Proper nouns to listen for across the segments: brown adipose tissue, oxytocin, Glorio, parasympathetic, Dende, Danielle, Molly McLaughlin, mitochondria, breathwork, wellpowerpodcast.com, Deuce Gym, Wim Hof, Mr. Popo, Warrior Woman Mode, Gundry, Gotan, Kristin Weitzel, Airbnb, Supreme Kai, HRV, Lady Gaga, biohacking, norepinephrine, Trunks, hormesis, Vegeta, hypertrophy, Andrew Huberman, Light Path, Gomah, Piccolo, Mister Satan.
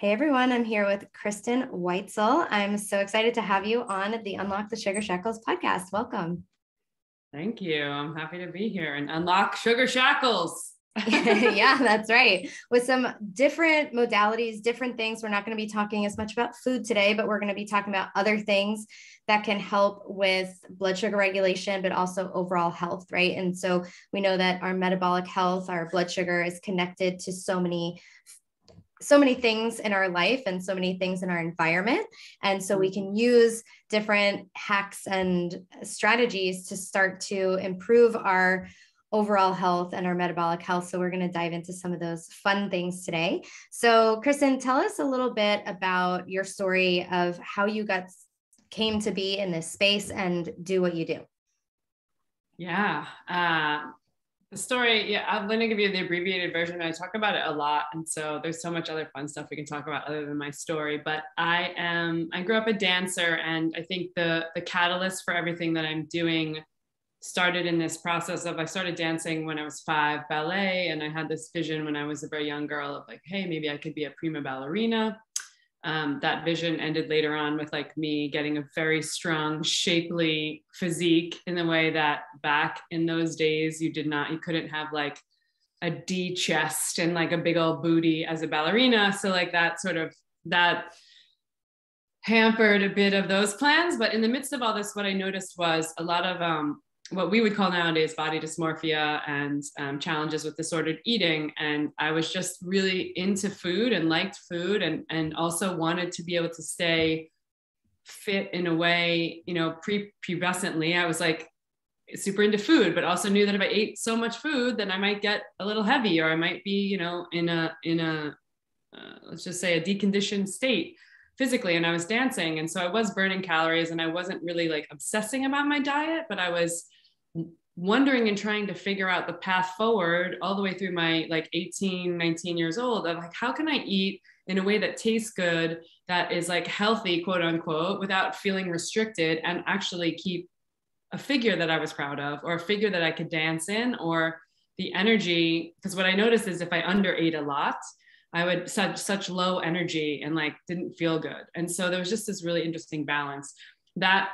Hey everyone, I'm here with Kristin Weitzel. I'm so excited to have you on the Unlock the Sugar Shackles podcast. Welcome. Thank you. I'm happy to be here and unlock sugar shackles. Yeah, that's right. With some different modalities, different things. We're not going to be talking as much about food today, but we're going to be talking about other things that can help with blood sugar regulation, but also overall health, right? And so we know that our metabolic health, our blood sugar is connected to so many things in our life and so many things in our environment. And so we can use different hacks and strategies to start to improve our overall health and our metabolic health. So we're going to dive into some of those fun things today. So Kristin, tell us a little bit about your story of how you came to be in this space and do what you do. Yeah. The story, yeah, I'm going to give you the abbreviated version. I talk about it a lot. And so there's so much other fun stuff we can talk about other than my story, but I grew up a dancer, and I think the catalyst for everything that I'm doing started in this process of, I started dancing when I was 5, ballet. And I had this vision when I was a very young girl of like, hey, maybe I could be a prima ballerina. That vision ended later on with like me getting a very strong, shapely physique in the way that back in those days, you couldn't have like a D chest and like a big old booty as a ballerina. So like that hampered a bit of those plans. But in the midst of all this, what I noticed was a lot of, what we would call nowadays body dysmorphia and challenges with disordered eating. And I was just really into food and liked food and also wanted to be able to stay fit in a way, you know, prepubescently. I was like super into food, but also knew that if I ate so much food, then I might get a little heavy, or I might be, you know, in a let's just say a deconditioned state physically. And I was dancing. And so I was burning calories, and I wasn't really like obsessing about my diet, but I was wondering and trying to figure out the path forward all the way through my like 18, 19 years old of like, how can I eat in a way that tastes good, that is like healthy, quote unquote, without feeling restricted, and actually keep a figure that I was proud of, or a figure that I could dance in, or the energy. Because what I noticed is if I underate a lot, I would such low energy and like didn't feel good. And so there was just this really interesting balance that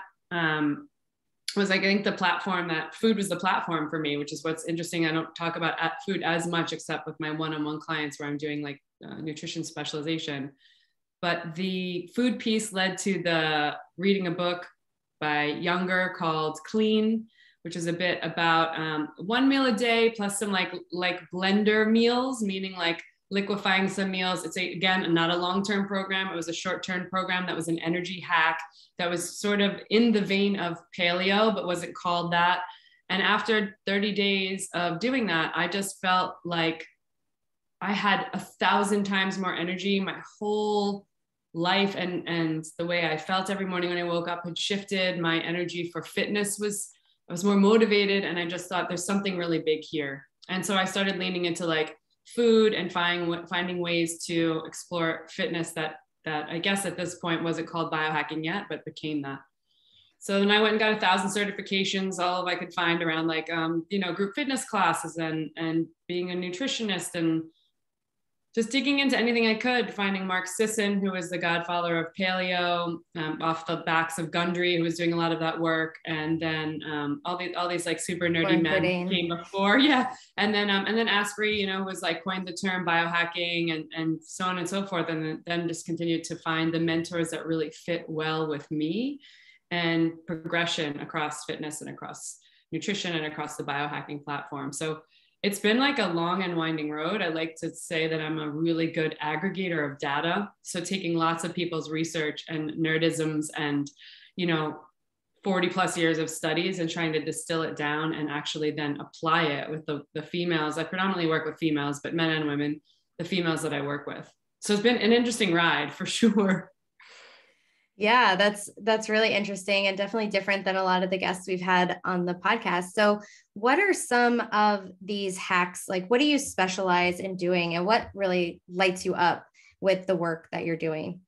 was like, I think the platform that food was the platform for me, which is what's interesting. I don't talk about food as much, except with my one-on-one clients where I'm doing like nutrition specialization. But the food piece led to the reading a book by Younger called Clean, which is a bit about one meal a day plus some like blender meals, meaning like liquefying some meals. It's again, not a long-term program. It was a short-term program that was an energy hack that was sort of in the vein of paleo, but wasn't called that. And after 30 days of doing that, I just felt like I had 1,000 times more energy. My whole life and the way I felt every morning when I woke up had shifted. My energy for fitness I was more motivated. And I just thought there's something really big here. And so I started leaning into like food and finding ways to explore fitness that I guess at this point wasn't called biohacking yet, but became that. So then I went and got 1,000 certifications, all of I could find around like, you know, group fitness classes and being a nutritionist and just digging into anything I could, finding Mark Sisson, who was the godfather of paleo, off the backs of Gundry, who was doing a lot of that work. And then all these like super nerdy men came before. Yeah. And then Asprey, you know, was like coined the term biohacking and so on and so forth. And then just continued to find the mentors that really fit well with me and progression across fitness and across nutrition and across the biohacking platform. So it's been like a long and winding road. I like to say that I'm a really good aggregator of data. So taking lots of people's research and nerdisms and, you know, 40 plus years of studies and trying to distill it down and actually then apply it with the females. I predominantly work with females, but men and women, the females that I work with. So it's been an interesting ride for sure. Yeah, that's really interesting and definitely different than a lot of the guests we've had on the podcast. So what are some of these hacks? Like, what do you specialize in doing and what really lights you up with the work that you're doing?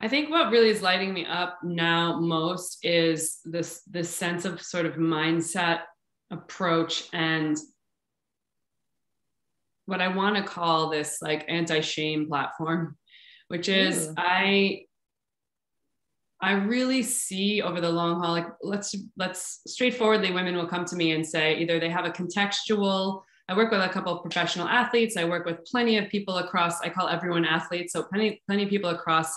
I think what really is lighting me up now most is this sense of sort of mindset approach and what I want to call this like anti-shame platform, which is I really see over the long haul, like let's straightforwardly, women will come to me and say either they have a contextual, I work with a couple of professional athletes. I work with plenty of people across, I call everyone athletes. So plenty of people across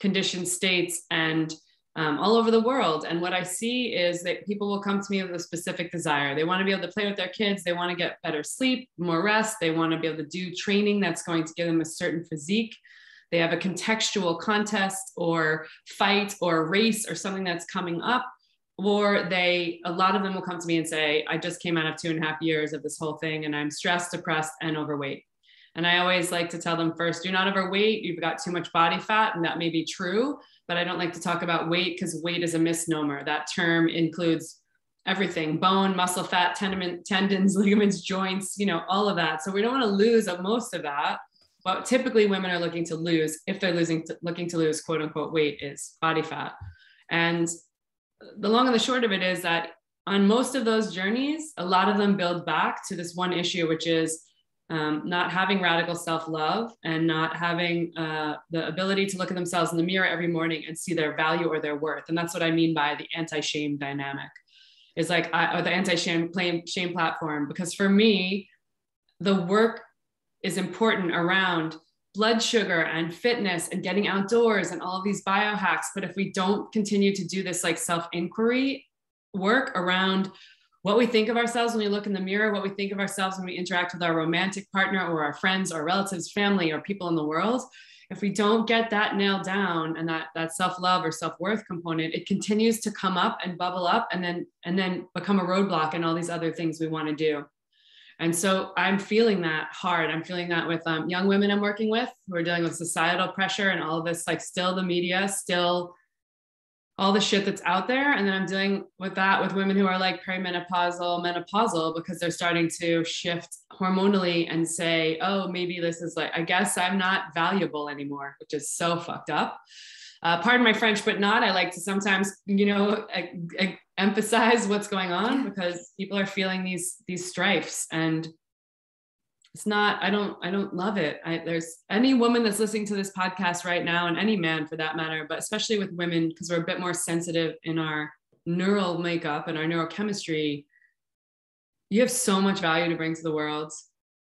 conditioned states and all over the world. And what I see is that people will come to me with a specific desire. They want to be able to play with their kids. They want to get better sleep, more rest. They want to be able to do training that's going to give them a certain physique. They have a contextual contest or fight or race or something that's coming up. Or a lot of them will come to me and say, I just came out of 2.5 years of this whole thing and I'm stressed, depressed, and overweight. And I always like to tell them first, you're not overweight, you've got too much body fat, and that may be true, but I don't like to talk about weight because weight is a misnomer. That term includes everything, bone, muscle, fat, tendons, ligaments, joints, all of that. So we don't want to lose most of that. But typically women are looking to lose, if they're looking to lose, quote unquote, weight, is body fat. And the long and the short of it is that on most of those journeys, a lot of them build back to this one issue, which is not having radical self-love and not having the ability to look at themselves in the mirror every morning and see their value or their worth. And that's what I mean by the anti-shame dynamic, is like, or the anti-shame platform, because for me, the work is important around blood sugar and fitness and getting outdoors and all of these biohacks. But if we don't continue to do this like self-inquiry work around what we think of ourselves when we look in the mirror, what we think of ourselves when we interact with our romantic partner or our friends or relatives, family, or people in the world, if we don't get that nailed down and that self-love or self-worth component, it continues to come up and bubble up and then become a roadblock and all these other things we want to do. And so I'm feeling that hard. I'm feeling that with young women I'm working with who are dealing with societal pressure and all of this, like still the media, still all the shit that's out there. And then I'm dealing with that with women who are like perimenopausal, menopausal, because they're starting to shift hormonally and say, oh, maybe this is like, I guess I'm not valuable anymore, which is so fucked up. Pardon my French, but not. I like to sometimes, I emphasize what's going on because people are feeling these strifes, and it's not, I don't love it. There's any woman that's listening to this podcast right now, and any man for that matter, but especially with women, because we're a bit more sensitive in our neural makeup and our neurochemistry. You have so much value to bring to the world.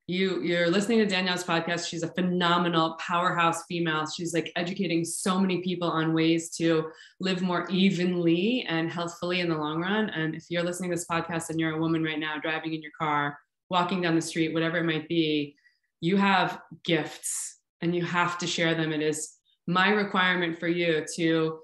You're listening to Danielle's podcast. She's a phenomenal powerhouse female. She's like educating so many people on ways to live more evenly and healthfully in the long run. And if you're listening to this podcast and you're a woman right now, driving in your car, walking down the street, whatever it might be, you have gifts and you have to share them. It is my requirement for you to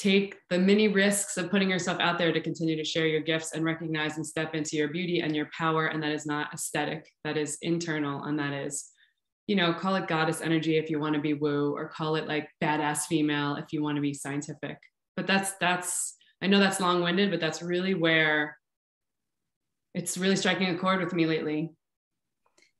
take the many risks of putting yourself out there to continue to share your gifts and recognize and step into your beauty and your power. And that is not aesthetic, that is internal. And that is, call it goddess energy if you want to be woo, or call it like badass female if you want to be scientific. But I know that's long-winded, but that's really where it's really striking a chord with me lately.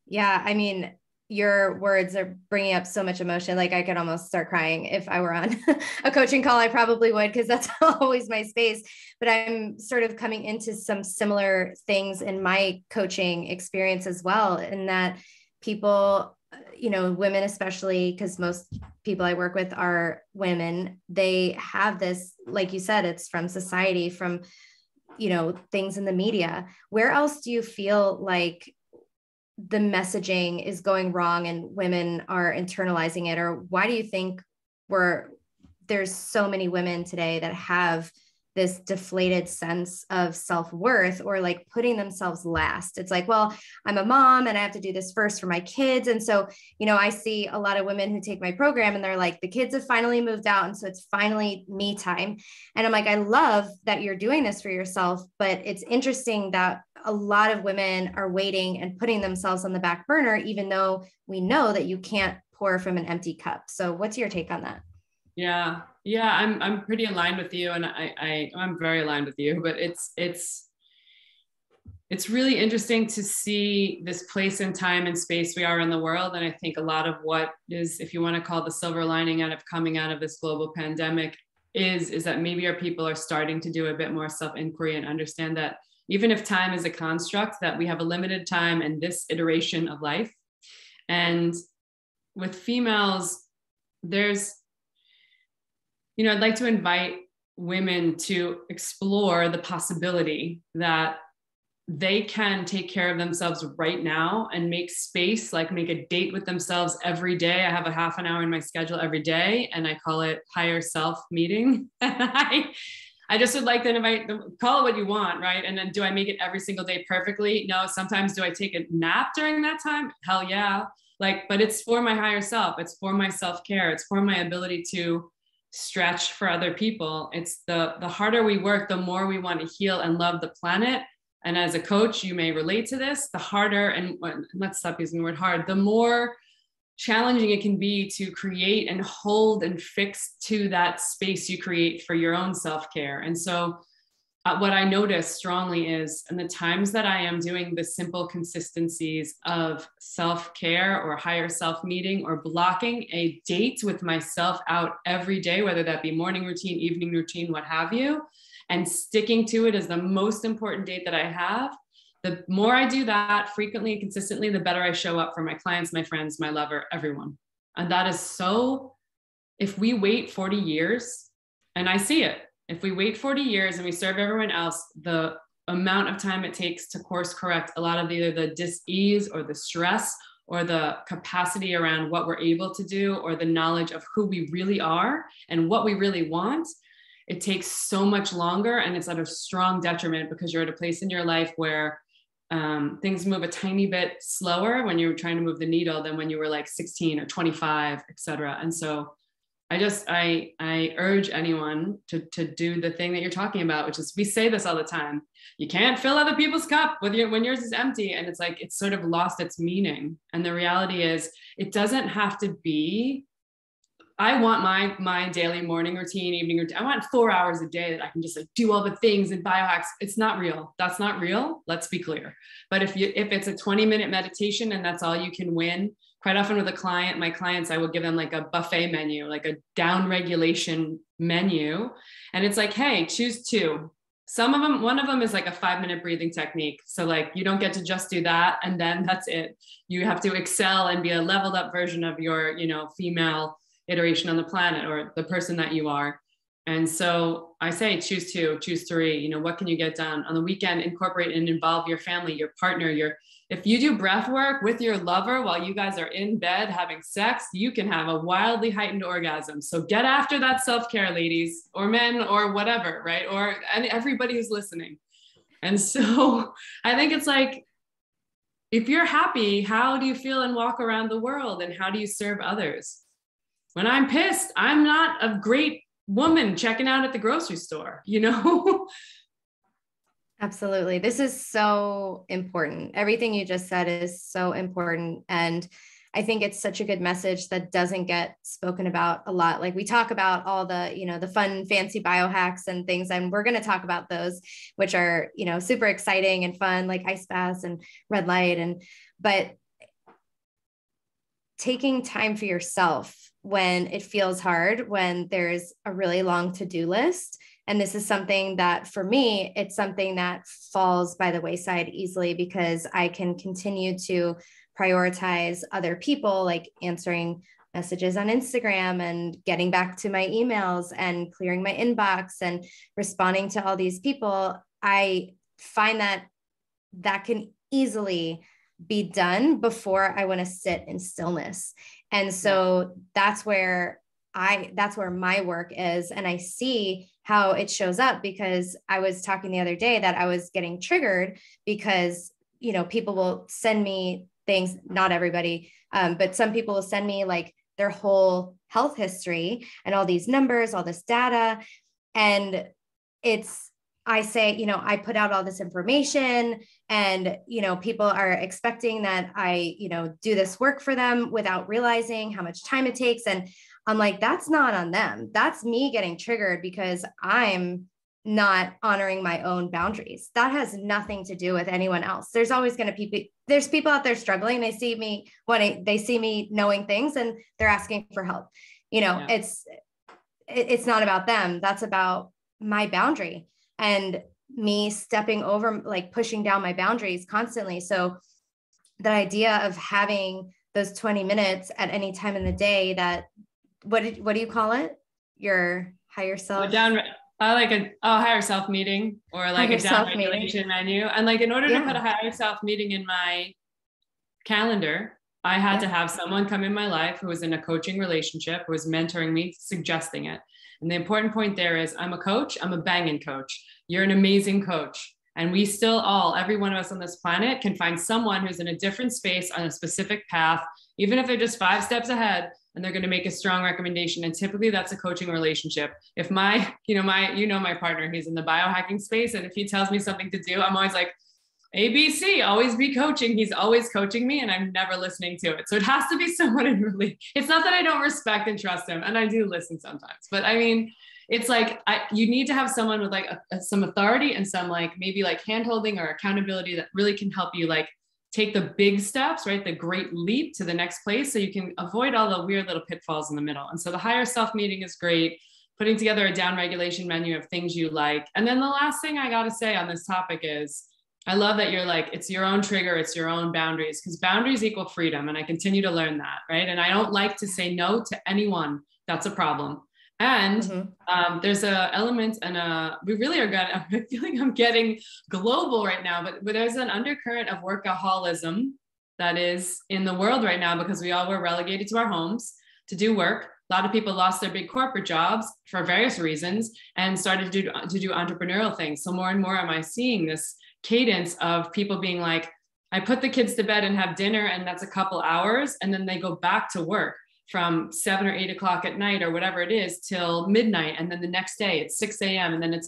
Yeah. I mean, your words are bringing up so much emotion. Like I could almost start crying. If I were on a coaching call, I probably would, because that's always my space, but I'm sort of coming into some similar things in my coaching experience as well. In that people, women, especially, because most people I work with are women, they have this, like you said, it's from society, from, things in the media. Where else do you feel like the messaging is going wrong and women are internalizing it? Or why do you think there's so many women today that have this deflated sense of self-worth, or like putting themselves last? It's like, well, I'm a mom and I have to do this first for my kids. And so, I see a lot of women who take my program and they're like, the kids have finally moved out, and so it's finally me time. And I'm like, I love that you're doing this for yourself, but it's interesting that a lot of women are waiting and putting themselves on the back burner, even though we know that you can't pour from an empty cup. So what's your take on that? Yeah, I'm pretty aligned with you, and I'm very aligned with you. But it's really interesting to see this place and time and space we are in the world. And I think a lot of what is, if you want to call the silver lining out of coming out of this global pandemic, is that maybe our people are starting to do a bit more self-inquiry and understand that even if time is a construct, that we have a limited time in this iteration of life, And with females, there's, you know, I'd like to invite women to explore the possibility that they can take care of themselves right now and make space, like make a date with themselves every day. I have a half an hour in my schedule every day, and I call it higher self meeting. I just would like to invite them, call it what you want, right? And then do I make it every single day perfectly? No. Sometimes do I take a nap during that time? Hell yeah. Like, but it's for my higher self. It's for my self-care. It's for my ability to stretch for other people. It's the harder we work, the more we want to heal and love the planet. And as a coach, you may relate to this, the harder, and let's stop using the word hard, the more challenging it can be to create and hold and fix to that space you create for your own self-care. And so what I notice strongly is in the times that I am doing the simple consistencies of self-care or higher self-meeting or blocking a date with myself out every day, whether that be morning routine, evening routine, what have you, and sticking to it is the most important date that I have. The more I do that frequently and consistently, the better I show up for my clients, my friends, my lover, everyone. And that is so, if we wait 40 years, and I see it, if we wait 40 years and we serve everyone else, the amount of time it takes to course correct a lot of either the dis-ease or the stress or the capacity around what we're able to do or the knowledge of who we really are and what we really want, it takes so much longer, and it's at a strong detriment because you're at a place in your life where things move a tiny bit slower when you're trying to move the needle than when you were like 16 or 25, et cetera. And so I urge anyone to do the thing that you're talking about, which is, we say this all the time, you can't fill other people's cup when yours is empty. And it's like, it's sort of lost its meaning. And the reality is it doesn't have to be, I want my daily morning routine, evening routine. I want 4 hours a day that I can just like do all the things and biohacks. It's not real. That's not real. Let's be clear. But if it's a 20-minute meditation and that's all you can win, quite often with a client, my clients, I will give them like a buffet menu, like a down regulation menu. And it's like, hey, choose two. Some of them, one of them is like a 5-minute breathing technique. So like, you don't get to just do that and then that's it. You have to excel and be a leveled up version of your, you know, female iteration on the planet or the person that you are. And so I say, choose two, choose three, you know, what can you get done on the weekend? Incorporate and involve your family, your partner, if you do breath work with your lover while you guys are in bed having sex, you can have a wildly heightened orgasm. So get after that self-care, ladies, or men, or whatever, right? Or and everybody who's listening. And so I think it's like, if you're happy, how do you feel and walk around the world? And how do you serve others? When I'm pissed, I'm not a great woman checking out at the grocery store, you know? Absolutely. This is so important. Everything you just said is so important. And I think it's such a good message that doesn't get spoken about a lot. Like we talk about all the, you know, the fun, fancy biohacks and things, and we're going to talk about those, which are, you know, super exciting and fun, like ice baths and red light. But taking time for yourself when it feels hard, when there's a really long to-do list. And this is something that for me, it's something that falls by the wayside easily because I can continue to prioritize other people, like answering messages on Instagram and getting back to my emails and clearing my inbox and responding to all these people. I find that can easily be done before I want to sit in stillness. And so that's where my work is. And I see how it shows up because I was talking the other day that I was getting triggered because, you know, people will send me things, not everybody, but some people will send me like their whole health history and all these numbers, all this data. And I say, you know, I put out all this information and, you know, people are expecting that I, you know, do this work for them without realizing how much time it takes. And I'm like, that's not on them. That's me getting triggered because I'm not honoring my own boundaries. That has nothing to do with anyone else. There's always going to be, there's people out there struggling. They see me they see me knowing things and they're asking for help. You know, yeah. It's not about them. That's about my boundary. And me stepping over, like pushing down my boundaries constantly. So the idea of having those 20 minutes at any time in the day that, what do you call it? Your higher self? Oh, down, like a higher self meeting, or like a down regulation menu. And like, in order to put a higher self meeting in my calendar, I had to have someone come in my life who was in a coaching relationship, who was mentoring me, suggesting it. And the important point there is I'm a coach. I'm a banging coach. You're an amazing coach. And we still all, every one of us on this planet can find someone who's in a different space on a specific path, even if they're just 5 steps ahead, and they're going to make a strong recommendation. And typically that's a coaching relationship. If my, my partner, he's in the biohacking space. And if he tells me something to do, I'm always like, ABC, always be coaching. He's always coaching me and I'm never listening to it. So it has to be someone in really, it's not that I don't respect and trust him. And I do listen sometimes, but I mean, it's like, you need to have someone with like some authority and some like, maybe like handholding or accountability that really can help you like take the big steps, right? The great leap to the next place. So you can avoid all the weird little pitfalls in the middle. And so the higher self meeting is great. Putting together a down regulation menu of things you like. And then the last thing I got to say on this topic is, I love that you're like, it's your own trigger, it's your own boundaries, because boundaries equal freedom. And I continue to learn that, right? And I don't like to say no to anyone. That's a problem. And there's a element and we really are good. I feel like I'm getting global right now, but there's an undercurrent of workaholism that is in the world right now, because we all were relegated to our homes to do work. A lot of people lost their big corporate jobs for various reasons and started to do entrepreneurial things. So more and more am I seeing this cadence of people being like, I put the kids to bed and have dinner, and that's a couple hours, and then they go back to work from 7 or 8 o'clock at night or whatever it is till midnight, and then the next day it's 6 a.m. And then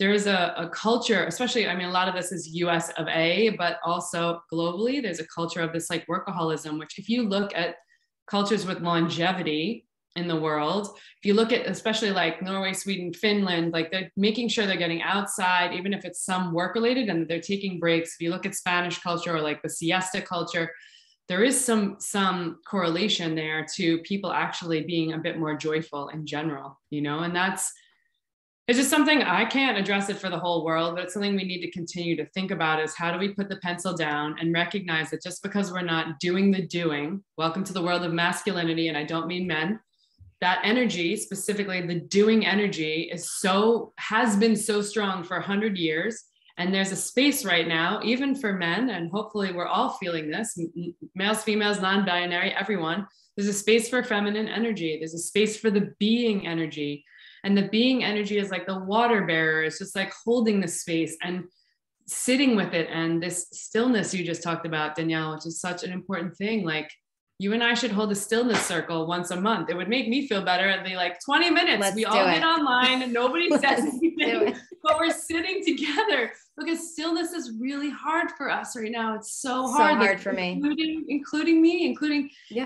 there is a culture, especially, I mean, a lot of this is US of A, but also globally, there's a culture of this like workaholism, which if you look at cultures with longevity in the world, if you look at especially like Norway, Sweden, Finland, like they're making sure they're getting outside, even if it's some work related, and they're taking breaks. If you look at Spanish culture or like the siesta culture, there is some correlation there to people actually being a bit more joyful in general, you know, and it's just something I can't address it for the whole world, but it's something we need to continue to think about is how do we put the pencil down and recognize that just because we're not doing the doing, welcome to the world of masculinity. And I don't mean men. That energy, specifically the doing energy, has been so strong for 100 years. And there's a space right now, even for men, and hopefully we're all feeling this, males, females, non-binary, everyone, there's a space for feminine energy. There's a space for the being energy. And the being energy is like the water bearer. It's just like holding the space and sitting with it. And this stillness you just talked about, Danielle, which is such an important thing. Like, you and I should hold a stillness circle once a month. It would make me feel better. It'd be like 20 minutes. Let's we all get online and nobody says anything, but we're sitting together because stillness is really hard for us right now. It's so hard for me, including me,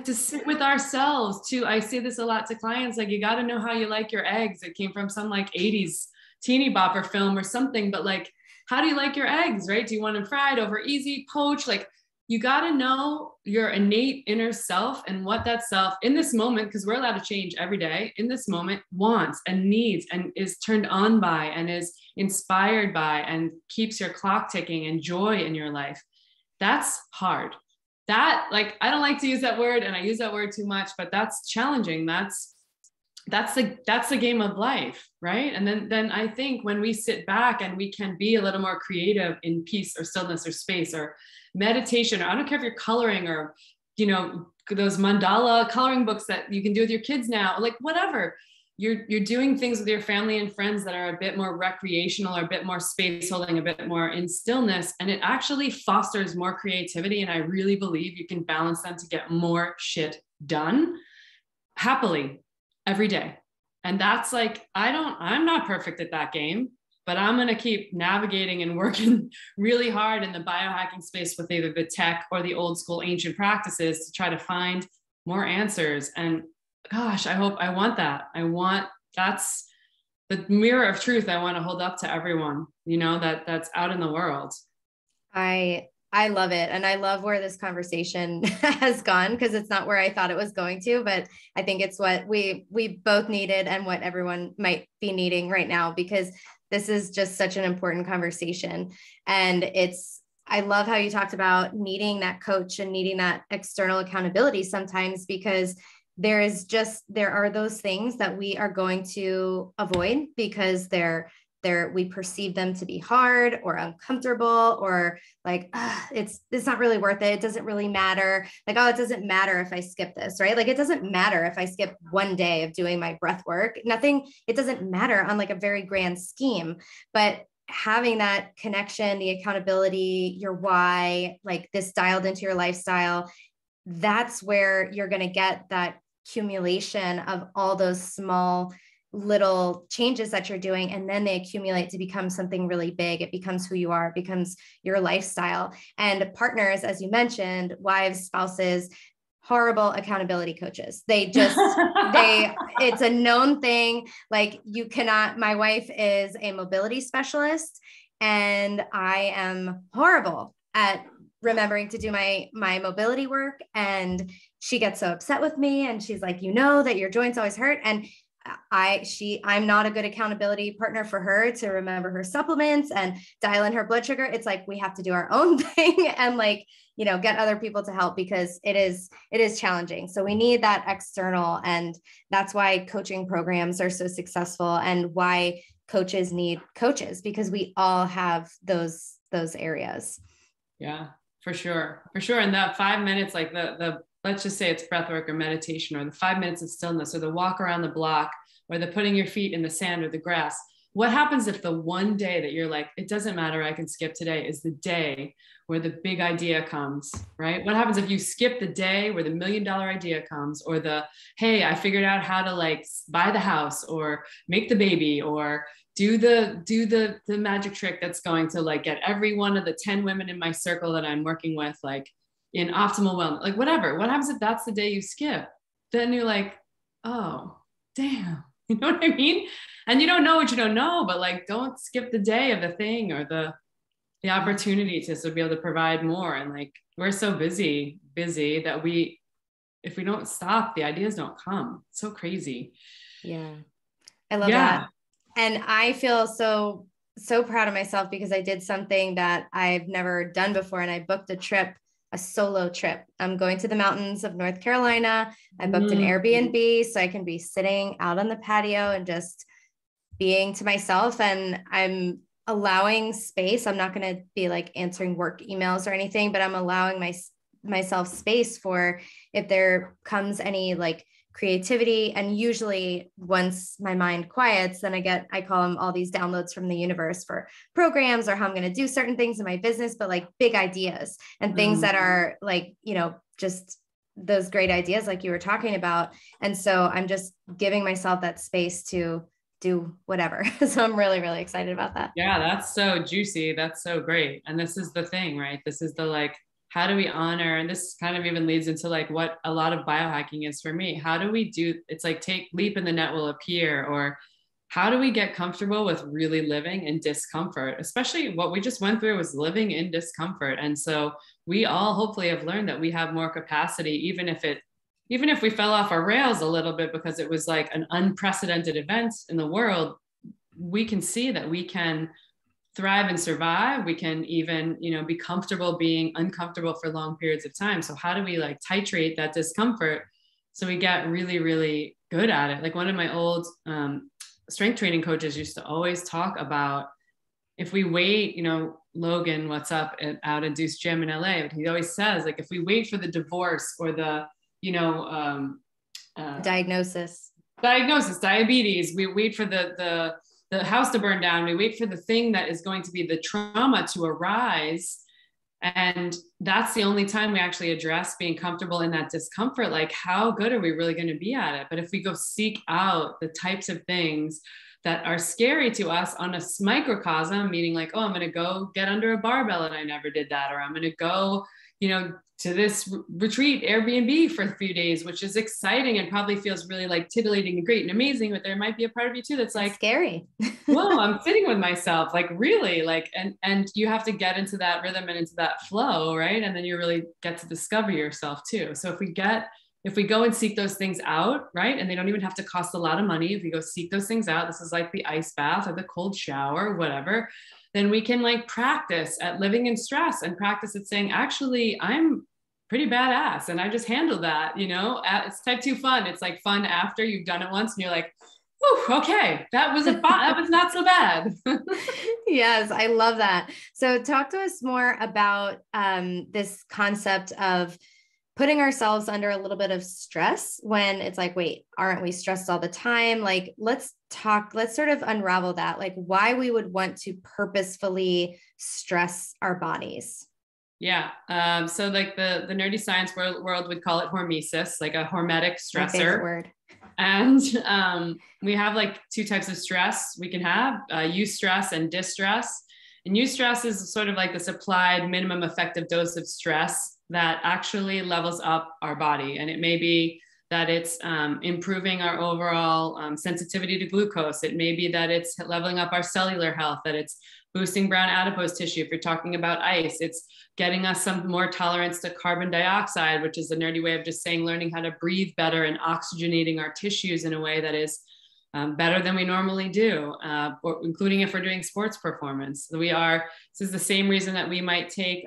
to sit with ourselves too. I say this a lot to clients. Like, you got to know how you like your eggs. It came from some like 80s teeny bopper film or something, but like, how do you like your eggs, right? Do you want them fried, over easy, poached? Like, you got to know your innate inner self and what that self in this moment, because we're allowed to change every day, in this moment wants and needs and is turned on by and is inspired by and keeps your clock ticking and joy in your life. That's hard. That, like, I don't like to use that word and I use that word too much, but that's challenging. That's the game of life, right? And then I think when we sit back and we can be a little more creative in peace or stillness or space or meditation, or I don't care if you're coloring or, you know, those mandala coloring books that you can do with your kids now, like whatever, you're doing things with your family and friends that are a bit more recreational or a bit more space holding, a bit more in stillness. And it actually fosters more creativity. And I really believe you can balance them to get more shit done happily every day. And that's like, I'm not perfect at that game, but I'm going to keep navigating and working really hard in the biohacking space with either the tech or the old school ancient practices to try to find more answers. And gosh, I want that. That's the mirror of truth I want to hold up to everyone, you know, that's out in the world. I love it. And I love where this conversation has gone, because it's not where I thought it was going to, but I think it's what we both needed and what everyone might be needing right now, because this is just such an important conversation. And it's, I love how you talked about needing that coach and needing that external accountability sometimes, because there are those things that we are going to avoid because we perceive them to be hard or uncomfortable, or like, it's not really worth it. It doesn't really matter. Like, oh, it doesn't matter if I skip this, right? Like, it doesn't matter if I skip one day of doing my breath work, it doesn't matter on like a very grand scheme. But having that connection, the accountability, your why, like this dialed into your lifestyle, that's where you're going to get that accumulation of all those small little changes that you're doing. And then they accumulate to become something really big. It becomes who you are, it becomes your lifestyle. And partners, as you mentioned, wives, spouses, horrible accountability coaches. It's a known thing. Like, you cannot, my wife is a mobility specialist and I am horrible at remembering to do my mobility work. And she gets so upset with me. And she's like, you know that your joints always hurt. And I'm not a good accountability partner for her to remember her supplements and dial in her blood sugar. It's like, we have to do our own thing and get other people to help, because it is challenging. So we need that external, and that's why coaching programs are so successful and why coaches need coaches, because we all have those areas. Yeah, for sure. And that 5 minutes, like the let's just say it's breath work or meditation, or the 5 minutes of stillness, or the walk around the block, or the putting your feet in the sand or the grass. What happens if the one day that you're like, it doesn't matter, I can skip today, is the day where the big idea comes, right? What happens if you skip the day where the $1 million idea comes, or the, hey, I figured out how to buy the house or make the baby or do the magic trick that's going to get every one of the 10 women in my circle that I'm working with, in optimal wellness, whatever. What happens if that's the day you skip? Then you're like, oh, damn. You know what I mean? And you don't know what you don't know, but don't skip the day of the thing or the opportunity to be able to provide more. And we're so busy that if we don't stop, the ideas don't come. It's so crazy. Yeah. I love that. And I feel so proud of myself because I did something that I've never done before. And I booked a solo trip. I'm going to the mountains of North Carolina. I booked an Airbnb so I can be sitting out on the patio and just being to myself. And I'm allowing space. I'm not going to be answering work emails or anything, but I'm allowing myself space for if there comes any creativity. And usually once my mind quiets, then I call them all these downloads from the universe for programs or how I'm going to do certain things in my business, but big ideas and things that are just those great ideas you were talking about. And so I'm just giving myself that space to do whatever. So I'm really, really excited about that. Yeah. That's so juicy. That's so great. And this is the thing, right? This is the how do we honor, and this kind of even leads into what a lot of biohacking is for me. How do we do, it's take leap and the net will appear, or how do we get comfortable with really living in discomfort? Especially what we just went through was living in discomfort. And so we all hopefully have learned that we have more capacity, even if we fell off our rails a little bit because it was an unprecedented event in the world, we can see that we can thrive and survive. We can even, be comfortable being uncomfortable for long periods of time. So how do we titrate that discomfort so we get really, really good at it? One of my old strength training coaches used to always talk about, if we wait, Logan, what's up out at Deuce Gym in LA, he always says, if we wait for the divorce or the, diagnosis, diabetes, we wait for the house to burn down, we wait for the thing that is going to be the trauma to arise. And that's the only time we actually address being comfortable in that discomfort. How good are we really going to be at it? But if we go seek out the types of things that are scary to us on a microcosm, meaning I'm going to go get under a barbell and I never did that, or I'm going to go, to this retreat Airbnb for a few days, which is exciting and probably feels really titillating and great and amazing, but there might be a part of you too that's scary. Whoa, I'm sitting with myself, really, and you have to get into that rhythm and into that flow, right? And then you really get to discover yourself too. So if we go and seek those things out, right? And they don't even have to cost a lot of money. If we go seek those things out, this is the ice bath or the cold shower, whatever. then we can like practice at living in stress and practice at saying, actually, I'm pretty badass and I just handle that, you know. It's type 2 fun. It's like fun after you've done it once and you're like, whew, okay, that was not so bad. Yes, I love that. So talk to us more about this concept of putting ourselves under a little bit of stress when it's like, wait, aren't we stressed all the time? Like, let's sort of unravel that, like why we would want to purposefully stress our bodies. Yeah. So like the nerdy science world would call it hormesis, like a hormetic stressor. My favorite word. And we have like two types of stress we can have, eustress and distress. And eustress is sort of like this applied minimum effective dose of stress that actually levels up our body. And it may be that it's improving our overall sensitivity to glucose. It may be that it's leveling up our cellular health, that it's boosting brown adipose tissue. If you're talking about ice, it's getting us some more tolerance to carbon dioxide, which is a nerdy way of just saying learning how to breathe better and oxygenating our tissues in a way that is better than we normally do, including if we're doing sports performance. This is the same reason that we might take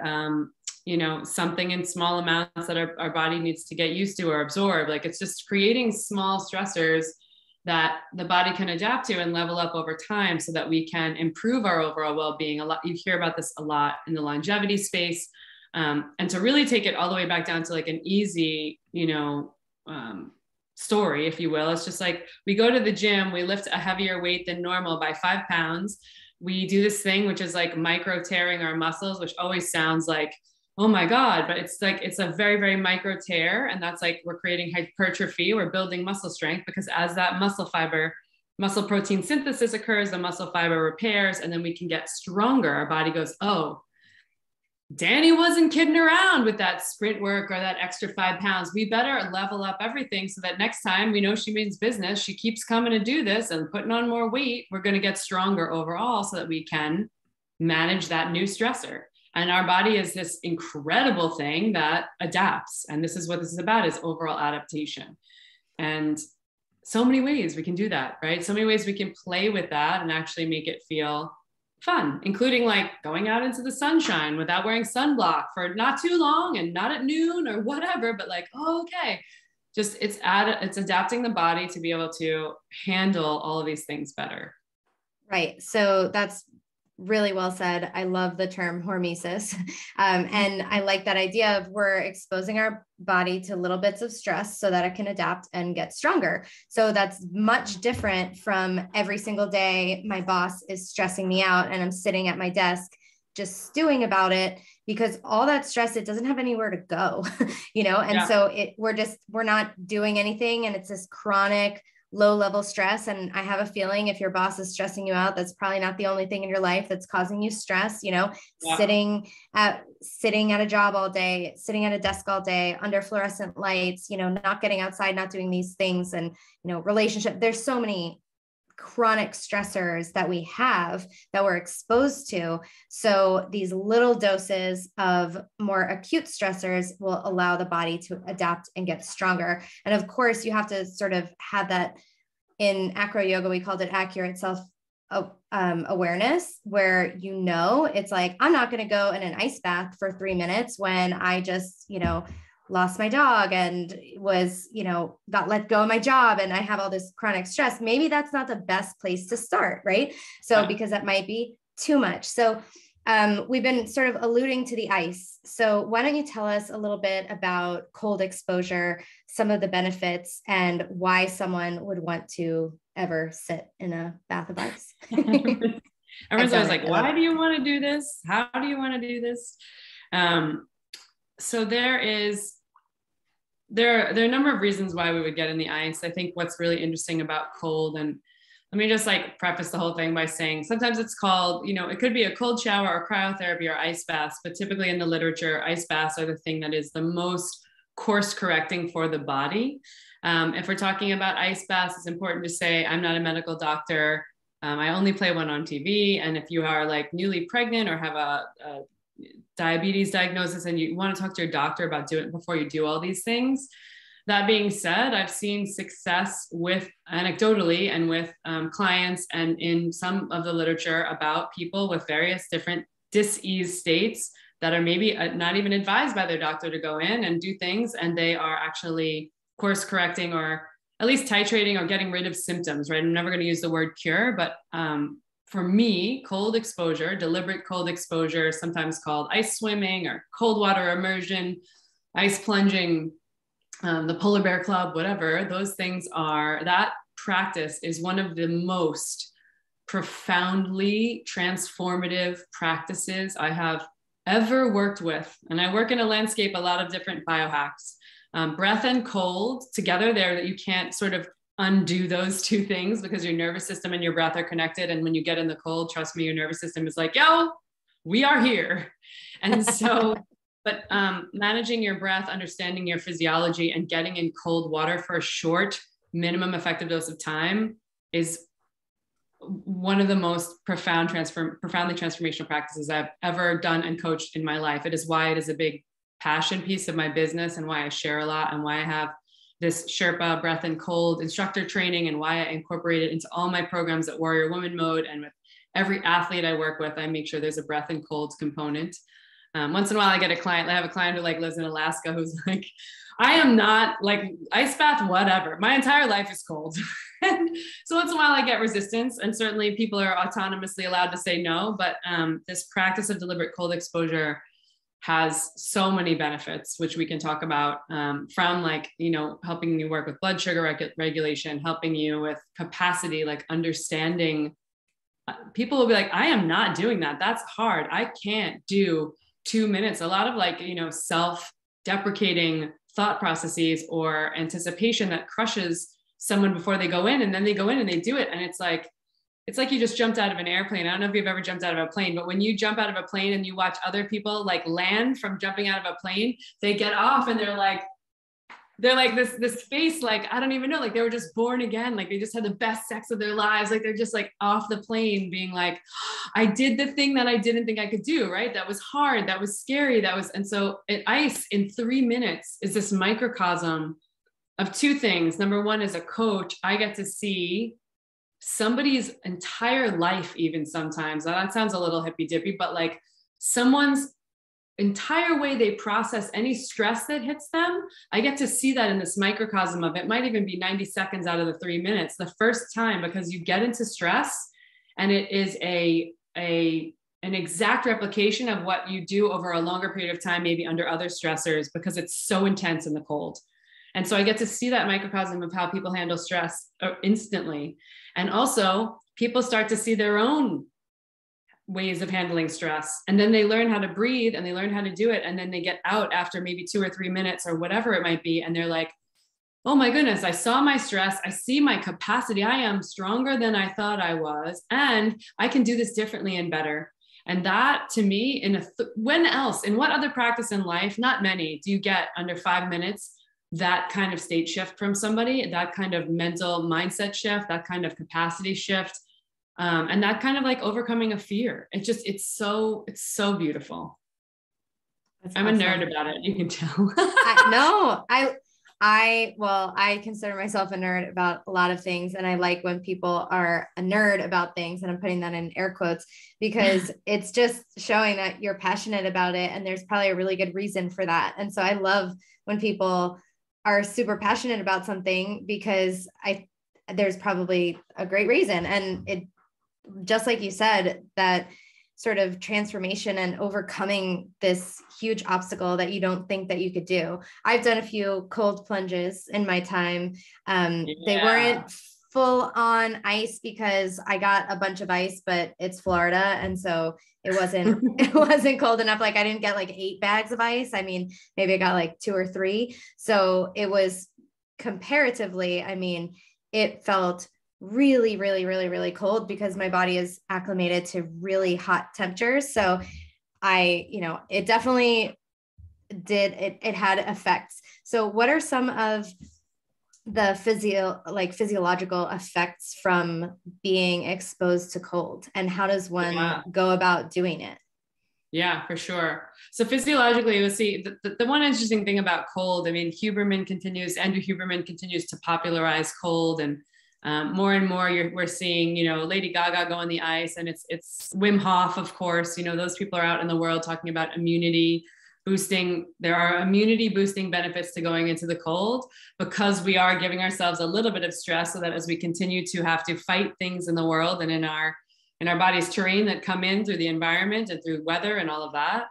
something in small amounts that our body needs to get used to or absorb. Like it's just creating small stressors that the body can adapt to and level up over time so that we can improve our overall well-being. You hear about this a lot in the longevity space. And to really take it all the way back down to like an easy, story, if you will, it's just like, we go to the gym, we lift a heavier weight than normal by 5 pounds. We do this thing, which is like micro tearing our muscles, which always sounds like, oh my God, but it's like, it's a very, very micro tear. And that's like, we're creating hypertrophy, we're building muscle strength, because as that muscle protein synthesis occurs, the muscle fiber repairs, and then we can get stronger. Our body goes, oh, Danny wasn't kidding around with that sprint work or that extra 5 pounds. We better level up everything so that next time we know she means business, she keeps coming to do this and putting on more weight. We're going to get stronger overall so that we can manage that new stressor. And our body is this incredible thing that adapts. And this is what this is about, is overall adaptation. And so many ways we can do that, right? So many ways we can play with that and actually make it feel fun, including like going out into the sunshine without wearing sunblock for not too long and not at noon or whatever, but like, oh, okay. Just it's adapting the body to be able to handle all of these things better. Right, so that's really well said. I love the term hormesis. And I like that idea of we're exposing our body to little bits of stress so that it can adapt and get stronger. So that's much different from every single day my boss is stressing me out and I'm sitting at my desk just stewing about it, because all that stress, it doesn't have anywhere to go, And yeah. So we're not doing anything, and it's this chronic low level stress. And I have a feeling if your boss is stressing you out, that's probably not the only thing in your life that's causing you stress, yeah. Sitting at a job all day, sitting at a desk all day under fluorescent lights, not getting outside, not doing these things, and, relationship. There's so many chronic stressors that we have that we're exposed to. So these little doses of more acute stressors will allow the body to adapt and get stronger. And of course, you have to sort of have that. In acro yoga, we called it accurate self-awareness, where, it's like, I'm not going to go in an ice bath for 3 minutes when I just, lost my dog and was, got let go of my job, and I have all this chronic stress. Maybe that's not the best place to start, right? So because that might be too much. So we've been sort of alluding to the ice. So why don't you tell us a little bit about cold exposure, some of the benefits, and why someone would want to ever sit in a bath of ice? Everyone's always like, why do you want to do this? How do you want to do this? So there are a number of reasons why we would get in the ice. I think what's really interesting about cold, and let me just like preface the whole thing by saying, sometimes it's called, it could be a cold shower or cryotherapy or ice baths, but typically in the literature, ice baths are the thing that is the most course correcting for the body. If we're talking about ice baths, it's important to say, I'm not a medical doctor. I only play one on TV. And if you are like newly pregnant or have a diabetes diagnosis and you want to talk to your doctor about doing it before you do all these things, That being said, I've seen success with anecdotally and with clients and in some of the literature about people with various different dis-ease states that are maybe not even advised by their doctor to go in and do things. And they are actually course correcting or at least titrating or getting rid of symptoms, right? I'm never going to use the word cure, but for me, cold exposure, deliberate cold exposure, sometimes called ice swimming or cold water immersion, ice plunging, the polar bear club, whatever, those things are, that practice is one of the most profoundly transformative practices I have ever worked with. And I work in a landscape, a lot of different biohacks. Breath and cold together there, that you can't sort of undo those two things because your nervous system and your breath are connected. And when you get in the cold, trust me, your nervous system is like, yo, we are here. And so, but managing your breath, understanding your physiology and getting in cold water for a short minimum effective dose of time is one of the most profoundly transformational practices I've ever done and coached in my life. It is why it is a big passion piece of my business and why I share a lot and why I have this Sherpa Breath and Cold instructor training and why I incorporate it into all my programs at Warrior Woman Mode. And with every athlete I work with, I make sure there's a breath and cold component. Once in a while, I get a client, I have a client who like lives in Alaska who's like, I am not like ice bath, whatever. My entire life is cold. So once in a while I get resistance, and certainly people are autonomously allowed to say no, but this practice of deliberate cold exposure has so many benefits, which we can talk about from like, you know, helping you work with blood sugar regulation, helping you with capacity, like understanding. People will be like, I am not doing that. That's hard. I can't do 2 minutes. A lot of like, you know, self-deprecating thought processes or anticipation that crushes someone before they go in, and then they go in and they do it. And it's like you just jumped out of an airplane. I don't know if you've ever jumped out of a plane, but when you jump out of a plane and you watch other people like land from jumping out of a plane, they get off and they're like this face, like, I don't even know, like they were just born again. Like they just had the best sex of their lives. Like they're just like off the plane being like, I did the thing that I didn't think I could do, right? That was hard. That was scary. And so ice in 3 minutes is this microcosm of two things. Number one, as a coach, I get to see somebody's entire life, even sometimes. Now that sounds a little hippy dippy, but like someone's entire way they process any stress that hits them, I get to see that in this microcosm of it. Might even be 90 seconds out of the 3 minutes, the first time, because you get into stress and it is an exact replication of what you do over a longer period of time, maybe under other stressors, because it's so intense in the cold. And so I get to see that microcosm of how people handle stress instantly. And also people start to see their own ways of handling stress. And then they learn how to breathe and they learn how to do it. And then they get out after maybe 2 or 3 minutes or whatever it might be. And they're like, oh my goodness, I saw my stress. I see my capacity. I am stronger than I thought I was. And I can do this differently and better. And that to me, when else, in what other practice in life, not many, do you get under 5 minutes that kind of state shift from somebody, that kind of mental mindset shift, that kind of capacity shift, and that kind of like overcoming a fear. It's so beautiful. That's awesome. I'm a nerd about it. You can tell. I consider myself a nerd about a lot of things. And I like when people are a nerd about things, and I'm putting that in air quotes, because it's just showing that you're passionate about it. And there's probably a really good reason for that. And so I love when people are super passionate about something, because there's probably a great reason. And it, just like you said, that sort of transformation and overcoming this huge obstacle that you don't think that you could do. I've done a few cold plunges in my time. They weren't full on ice because I got a bunch of ice, but it's Florida. And so it wasn't cold enough. Like I didn't get like 8 bags of ice. I mean, maybe I got like 2 or 3. So it was comparatively, I mean, it felt really, really, really, really cold because my body is acclimated to really hot temperatures. So it definitely did. It had effects. So what are some of the physiological effects from being exposed to cold, and how does one go about doing it? Yeah, for sure. So physiologically, we'll see the one interesting thing about cold. I mean, Andrew Huberman continues to popularize cold, more and more we're seeing, Lady Gaga go on the ice, and it's Wim Hof, of course. Those people are out in the world talking about immunity boosting. There are immunity boosting benefits to going into the cold because we are giving ourselves a little bit of stress, so that as we continue to have to fight things in the world and in our body's terrain that come in through the environment and through weather and all of that.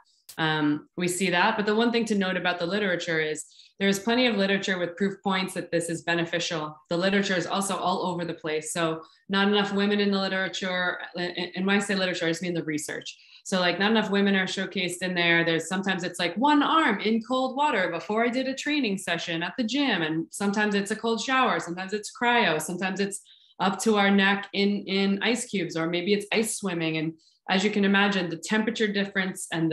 We see that. But the one thing to note about the literature is there's plenty of literature with proof points that this is beneficial. The literature is also all over the place. So not enough women in the literature. And when I say literature, I just mean the research. So like not enough women are showcased in there. Sometimes it's like one arm in cold water before I did a training session at the gym. And sometimes it's a cold shower. Sometimes it's cryo. Sometimes it's up to our neck in ice cubes, or maybe it's ice swimming. And as you can imagine, the temperature difference and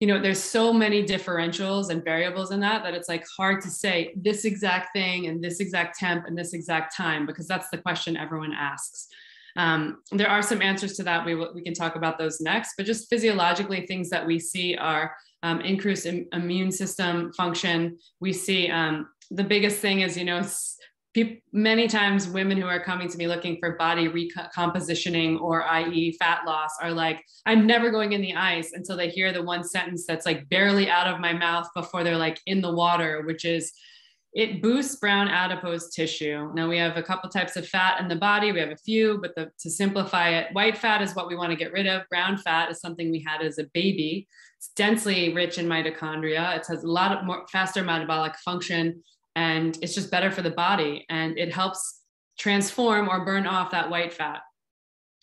there's so many differentials and variables in that it's like hard to say this exact thing and this exact temp and this exact time, because that's the question everyone asks. There are some answers to that. We can talk about those next, but just physiologically, things that we see are increased immune system function. We see the biggest thing is, many times women who are coming to me looking for body recompositioning or i.e. fat loss are like, I'm never going in the ice, until they hear the one sentence that's like barely out of my mouth before they're like in the water, which is it boosts brown adipose tissue. Now we have a couple types of fat in the body. We have a few, but to simplify it, white fat is what we want to get rid of. Brown fat is something we had as a baby. It's densely rich in mitochondria. It has a lot of faster metabolic function. And it's just better for the body, and it helps transform or burn off that white fat.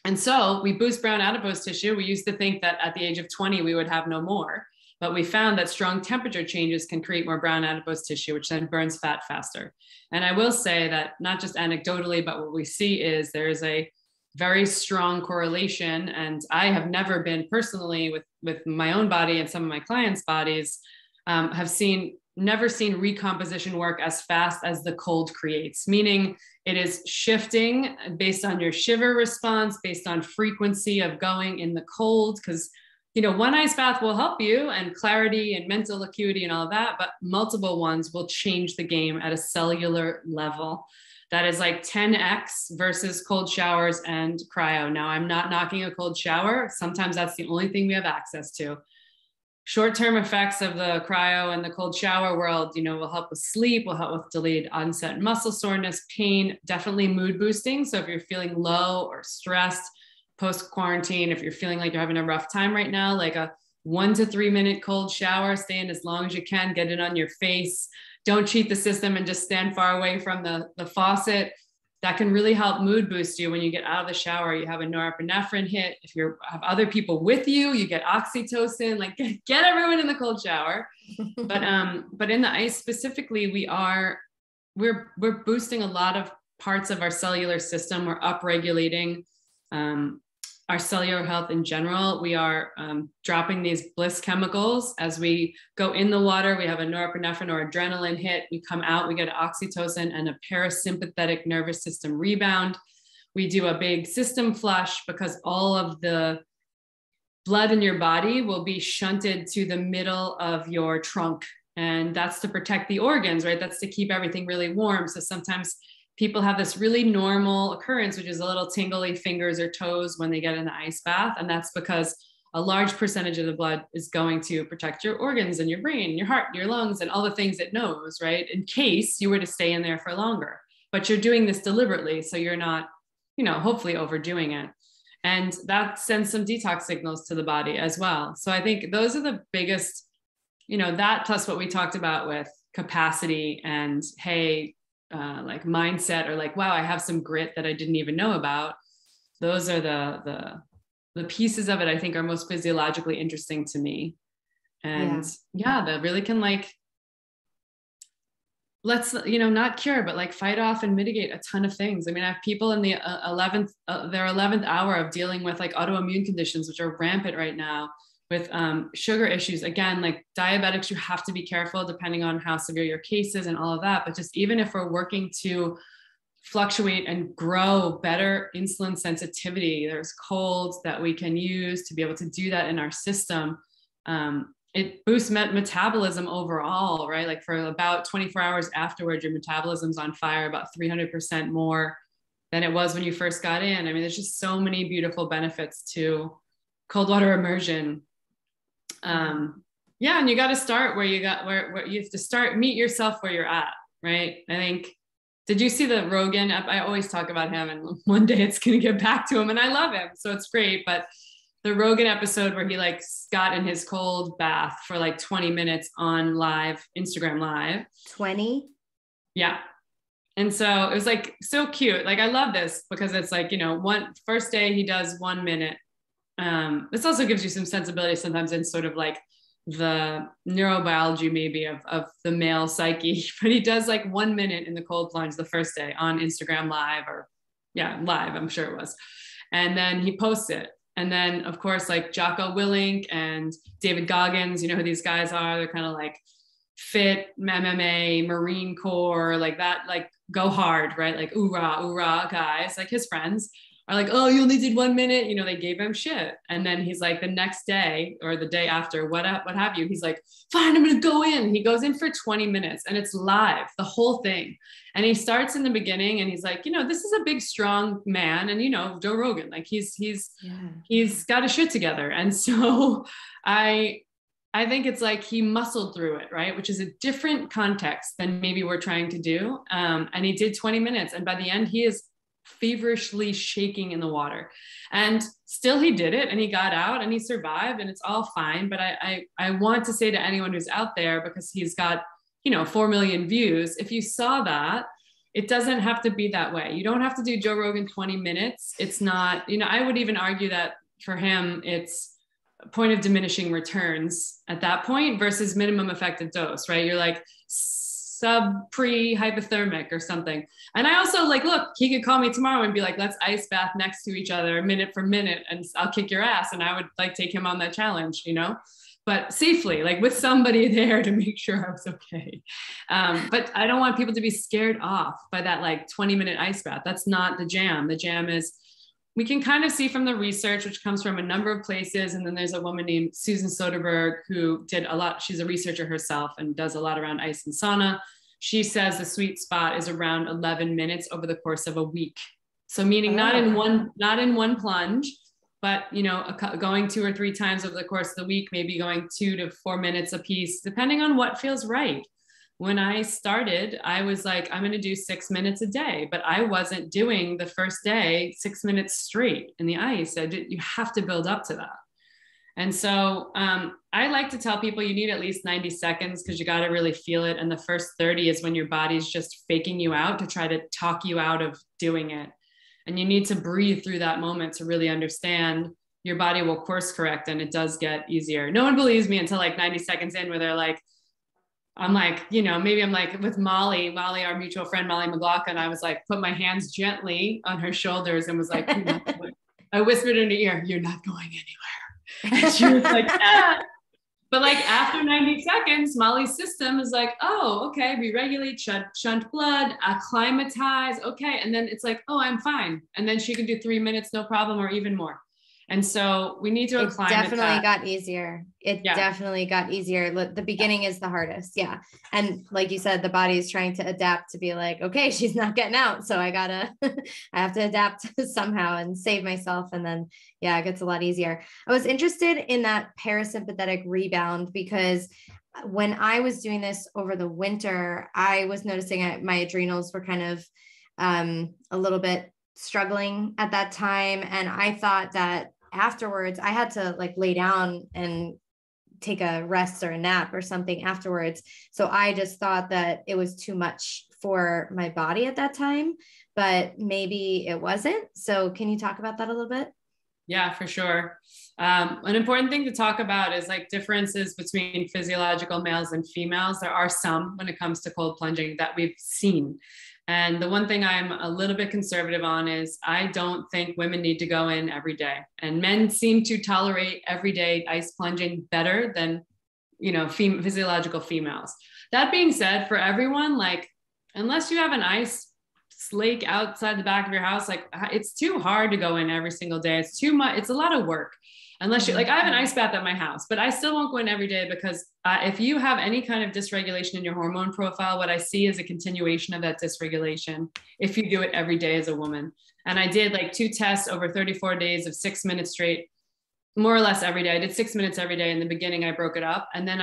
And so we boost brown adipose tissue. We used to think that at the age of 20, we would have no more, but we found that strong temperature changes can create more brown adipose tissue, which then burns fat faster. And I will say that not just anecdotally, but what we see is there is a very strong correlation. And I have never been personally with my own body and some of my clients' bodies, never seen recomposition work as fast as the cold creates, meaning it is shifting based on your shiver response, based on frequency of going in the cold, because one ice bath will help you and clarity and mental acuity and all that, but multiple ones will change the game at a cellular level. That is like 10x versus cold showers and cryo. Now I'm not knocking a cold shower. Sometimes that's the only thing we have access to. Short-term effects of the cryo and the cold shower world, will help with sleep, will help with delayed onset muscle soreness, pain, definitely mood boosting. So if you're feeling low or stressed post-quarantine, if you're feeling like you're having a rough time right now, like a 1 to 3 minute cold shower, stay in as long as you can, get it on your face. Don't cheat the system and just stand far away from the faucet. That can really help mood boost you. When you get out of the shower, you have a norepinephrine hit. If you have other people with you, you get oxytocin, like get everyone in the cold shower. But in the ice specifically, we're boosting a lot of parts of our cellular system. We're upregulating our cellular health in general. We are dropping these bliss chemicals. As we go in the water, we have a norepinephrine or adrenaline hit. We come out, we get oxytocin and a parasympathetic nervous system rebound. We do a big system flush because all of the blood in your body will be shunted to the middle of your trunk. And that's to protect the organs, right? That's to keep everything really warm. So sometimes people have this really normal occurrence, which is a little tingly fingers or toes when they get in the ice bath. And that's because a large percentage of the blood is going to protect your organs and your brain, your heart, your lungs, and all the things it knows, right? In case you were to stay in there for longer, but you're doing this deliberately. So you're not, hopefully overdoing it. And that sends some detox signals to the body as well. So I think those are the biggest, that plus what we talked about with capacity and hey, like mindset, or like, wow, I have some grit that I didn't even know about. Those are the pieces of it I think are most physiologically interesting to me. And yeah, that really can not cure, but like fight off and mitigate a ton of things. I mean, I have people in the 11th hour of dealing with like autoimmune conditions, which are rampant right now with sugar issues. Again, like diabetics, you have to be careful depending on how severe your case is and all of that. But just even if we're working to fluctuate and grow better insulin sensitivity. There's colds that we can use to be able to do that in our system. It boosts metabolism overall, right? Like for about 24 hours afterwards, your metabolism's on fire about 300% more than it was when you first got in. I mean, there's just so many beautiful benefits to cold water immersion. Yeah. And you got to start where you have to start, meet yourself where you're at. Right. I think, did you see the Rogan app? I always talk about him and one day it's going to get back to him and I love him. So it's great. But the Rogan episode where he like got in his cold bath for like 20 minutes on live Instagram live. 20. Yeah. And so it was like, so cute. Like, I love this because it's like, you know, one first day he does 1 minute. This also gives you some sensibility sometimes in sort of like the neurobiology maybe of the male psyche, but he does like 1 minute in the cold plunge the first day on Instagram live or live, I'm sure it was. And then he posts it. And then of course, like Jocko Willink and David Goggins, you know who these guys are, they're kind of like fit MMA, Marine Corps, like that, like go hard, right? Like oorah guys, like his friends are like, oh, you only did 1 minute. You know, they gave him shit. And then he's like the next day or the day after, what have you? He's like, fine, I'm going to go in. He goes in for 20 minutes and it's live, the whole thing. And he starts in the beginning and he's like, you know, this is a big, strong man. And, you know, Joe Rogan, like he's got his shit together. And so I think it's like he muscled through it, right? Which is a different context than maybe we're trying to do. And he did 20 minutes. And by the end, he is feverishly shaking in the water, and still he did it and he got out and he survived and it's all fine. But I want to say to anyone who's out there, because he's got, you know, 4 million views. If you saw that, it doesn't have to be that way. You don't have to do Joe Rogan 20 minutes. It's not, you know, I would even argue that for him, it's a point of diminishing returns at that point versus minimum effective dose, right? You're like hypothermic or something. And I also like, look, he could call me tomorrow and be like, let's ice bath next to each other minute for minute and I'll kick your ass. And I would like take him on that challenge, you know, but safely, like with somebody there to make sure I was okay. But I don't want people to be scared off by that like 20-minute ice bath. That's not the jam. The jam is, we can kind of see from the research, which comes from a number of places. And then there's a woman named Susan Soderbergh who did a lot. She's a researcher herself and does a lot around ice and sauna. She says the sweet spot is around 11 minutes over the course of a week. So meaning not in one plunge, but, you know, going 2 or 3 times over the course of the week, maybe going 2 to 4 minutes a piece, depending on what feels right. When I started, I was like, I'm going to do 6 minutes a day, but I wasn't doing the first day 6 minutes straight in the ice. You have to build up to that. And so I like to tell people you need at least 90 seconds because you got to really feel it. And the first 30 is when your body's just faking you out to try to talk you out of doing it. And you need to breathe through that moment to really understand your body will course correct. And it does get easier. No one believes me until like 90 seconds in where they're like, I'm like, you know, maybe I'm like with Molly, our mutual friend, Molly McLaughlin, I was like, put my hands gently on her shoulders and was like, I whispered in her ear, you're not going anywhere. And she was like, ah. But like after 90 seconds, Molly's system is like, oh, okay. We regulate, shunt blood, acclimatize. Okay. And then it's like, oh, I'm fine. And then she can do 3 minutes, no problem, or even more. And so we need to apply. It definitely got easier. It definitely got easier. The beginning is the hardest. Yeah. And like you said, the body is trying to adapt to be like, okay, she's not getting out. So I have to adapt somehow and save myself. And then, yeah, it gets a lot easier. I was interested in that parasympathetic rebound because when I was doing this over the winter, I was noticing my adrenals were kind of a little bit struggling at that time. And I thought that afterwards I had to like lay down and take a rest or a nap or something afterwards. So I just thought that it was too much for my body at that time, but maybe it wasn't. So can you talk about that a little bit? Yeah, for sure. An important thing to talk about is like differences between physiological males and females. There are some when it comes to cold plunging that we've seen. And the one thing I'm a little bit conservative on is I don't think women need to go in every day. And men seem to tolerate everyday ice plunging better than, you know, physiological females. That being said, for everyone, like, unless you have an ice lake outside the back of your house. Like, it's too hard to go in every single day. It's too much. It's a lot of work. Unless you're like, I have an ice bath at my house, but I still won't go in every day because if you have any kind of dysregulation in your hormone profile, what I see is a continuation of that dysregulation if you do it every day as a woman. And I did like 2 tests over 34 days of 6 minutes straight, more or less every day. I did 6 minutes every day. In the beginning, I broke it up. And then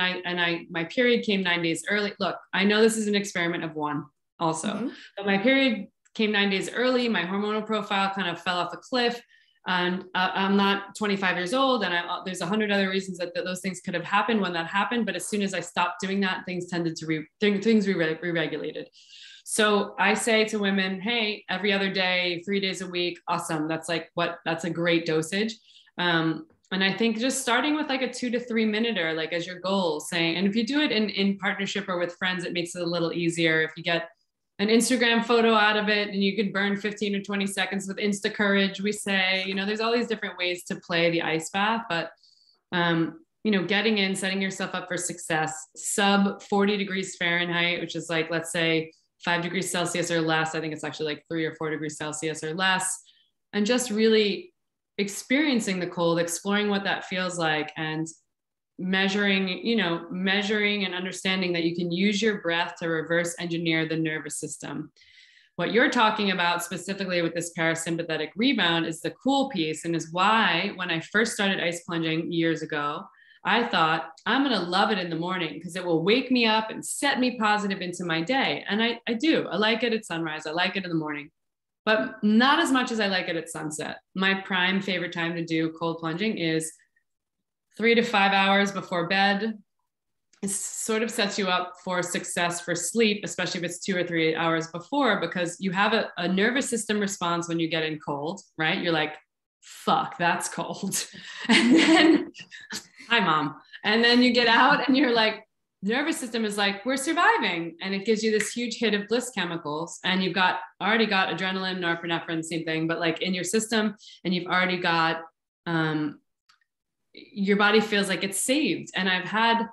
my period came 9 days early. Look, I know this is an experiment of one also, but my period came 9 days early. My hormonal profile kind of fell off a cliff. And I'm not 25 years old, and there's 100 other reasons that those things could have happened when that happened. But as soon as I stopped doing that, things tended to re-regulated. So I say to women, hey, every other day, 3 days a week, awesome. That's like that's a great dosage. And I think just starting with like a 2 to 3 minute like as your goal, saying, and if you do it in partnership or with friends, it makes it a little easier. If you get an Instagram photo out of it, and you can burn 15 or 20 seconds with Insta Courage. We say, there's all these different ways to play the ice bath, but, getting in, setting yourself up for success, sub 40 degrees Fahrenheit, which is like, let's say 5 degrees Celsius or less. I think it's actually like 3 or 4 degrees Celsius or less. And just really experiencing the cold, exploring what that feels like, and measuring and understanding that you can use your breath to reverse engineer the nervous system. What you're talking about specifically with this parasympathetic rebound is the cool piece, and is why when I first started ice plunging years ago, I thought I'm going to love it in the morning because it will wake me up and set me positive into my day. And I do. I like it at sunrise. I like it in the morning, but not as much as I like it at sunset. My prime favorite time to do cold plunging is 3 to 5 hours before bed. It sort of sets you up for success for sleep, especially if it's 2 or 3 hours before, because you have a nervous system response when you get in cold, right? You're like, fuck, that's cold. And then, hi, mom. And then you get out and you're like, nervous system is like, we're surviving. And it gives you this huge hit of bliss chemicals. And you've already got adrenaline, norepinephrine, same thing, but like in your system, and you've already got, your body feels like it's saved. And I've had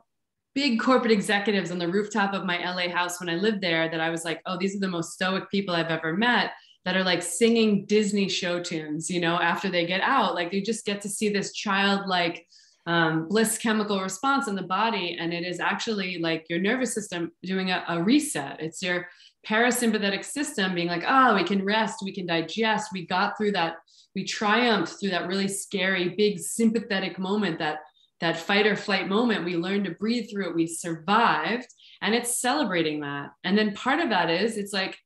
big corporate executives on the rooftop of my LA house when I lived there that I was like, oh, these are the most stoic people I've ever met, that are like singing Disney show tunes, after they get out. Like you just get to see this childlike bliss chemical response in the body. And it is actually like your nervous system doing a reset. It's your parasympathetic system being like, oh, we can rest, we can digest, we got through that. We triumphed through that really scary, big sympathetic moment, that fight or flight moment. We learned to breathe through it. We survived, and it's celebrating that. And then part of that is it's like,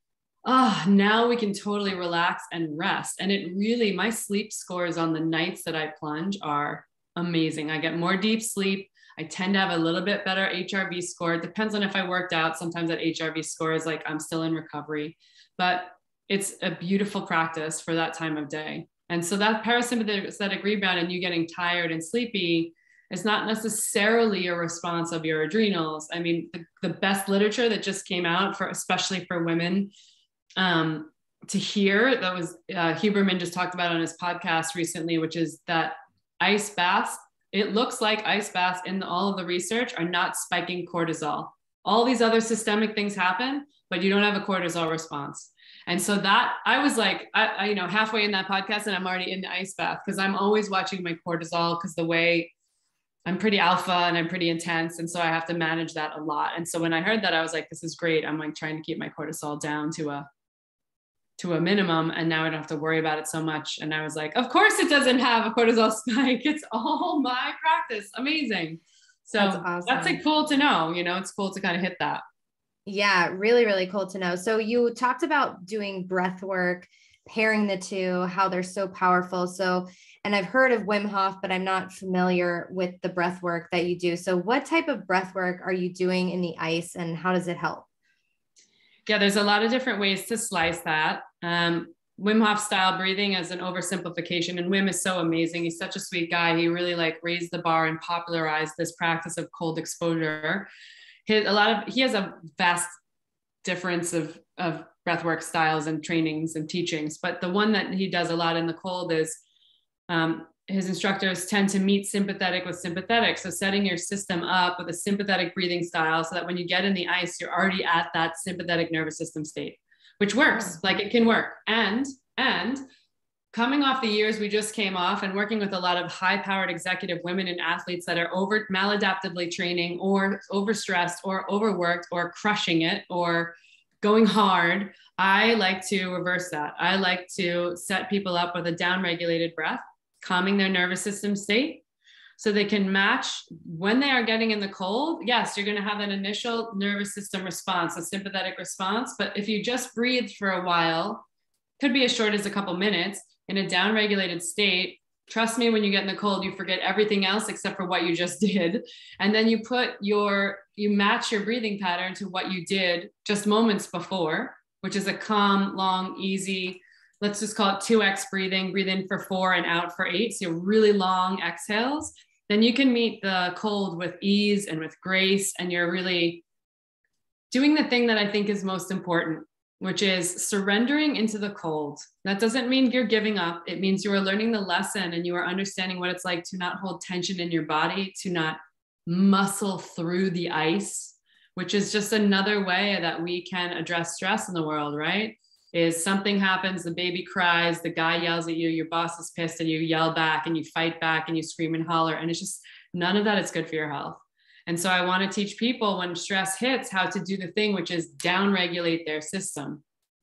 oh, now we can totally relax and rest. And it really, my sleep scores on the nights that I plunge are amazing. I get more deep sleep. I tend to have a little bit better HRV score. It depends on if I worked out. Sometimes that HRV score is like, I'm still in recovery, but it's a beautiful practice for that time of day. And so that parasympathetic rebound and you getting tired and sleepy is not necessarily a response of your adrenals. I mean, the best literature that just came out for, especially for women to hear, that was Huberman just talked about on his podcast recently, which is that ice baths, it looks like ice baths in all of the research are not spiking cortisol. All these other systemic things happen, but you don't have a cortisol response. And so that I was like, I halfway in that podcast and I'm already in the ice bath because I'm always watching my cortisol because the way I'm pretty alpha and I'm pretty intense. And so I have to manage that a lot. And so when I heard that, I was like, this is great. I'm like trying to keep my cortisol down to a minimum. And now I don't have to worry about it so much. And I was like, of course it doesn't have a cortisol spike. It's all my practice. Amazing. So that's awesome. That's like cool to know, it's cool to kind of hit that. Yeah. Really, really cool to know. So you talked about doing breath work, pairing the two, how they're so powerful. So, and I've heard of Wim Hof, but I'm not familiar with the breath work that you do. So what type of breath work are you doing in the ice and how does it help? Yeah, there's a lot of different ways to slice that. Wim Hof style breathing as an oversimplification. And Wim is so amazing. He's such a sweet guy. He really like raised the bar and popularized this practice of cold exposure. He has a vast difference of breathwork styles and trainings and teachings, but the one that he does a lot in the cold is his instructors tend to meet sympathetic with sympathetic. So setting your system up with a sympathetic breathing style so that when you get in the ice, you're already at that sympathetic nervous system state. which works. Like it can work. And coming off the years we just came off and working with a lot of high-powered executive women and athletes that are over maladaptively training or overstressed or overworked or crushing it or going hard, I like to reverse that. I like to set people up with a down-regulated breath, calming their nervous system state so they can match when they are getting in the cold. Yes, you're going to have an initial nervous system response, a sympathetic response, but if you just breathe for a while, could be as short as a couple minutes, in a down-regulated state, trust me, when you get in the cold, you forget everything else except for what you just did. And then you put you match your breathing pattern to what you did just moments before, which is a calm, long, easy, let's just call it 2X breathing, breathe in for 4 and out for 8. So really long exhales. Then you can meet the cold with ease and with grace. And you're really doing the thing that I think is most important, which is surrendering into the cold. That doesn't mean you're giving up. It means you are learning the lesson and you are understanding what it's like to not hold tension in your body, to not muscle through the ice, which is just another way that we can address stress in the world, right? Is something happens, the baby cries, the guy yells at you, your boss is pissed and you yell back and you fight back and you scream and holler. And it's just, none of that is good for your health. And so I want to teach people when stress hits how to do the thing, which is downregulate their system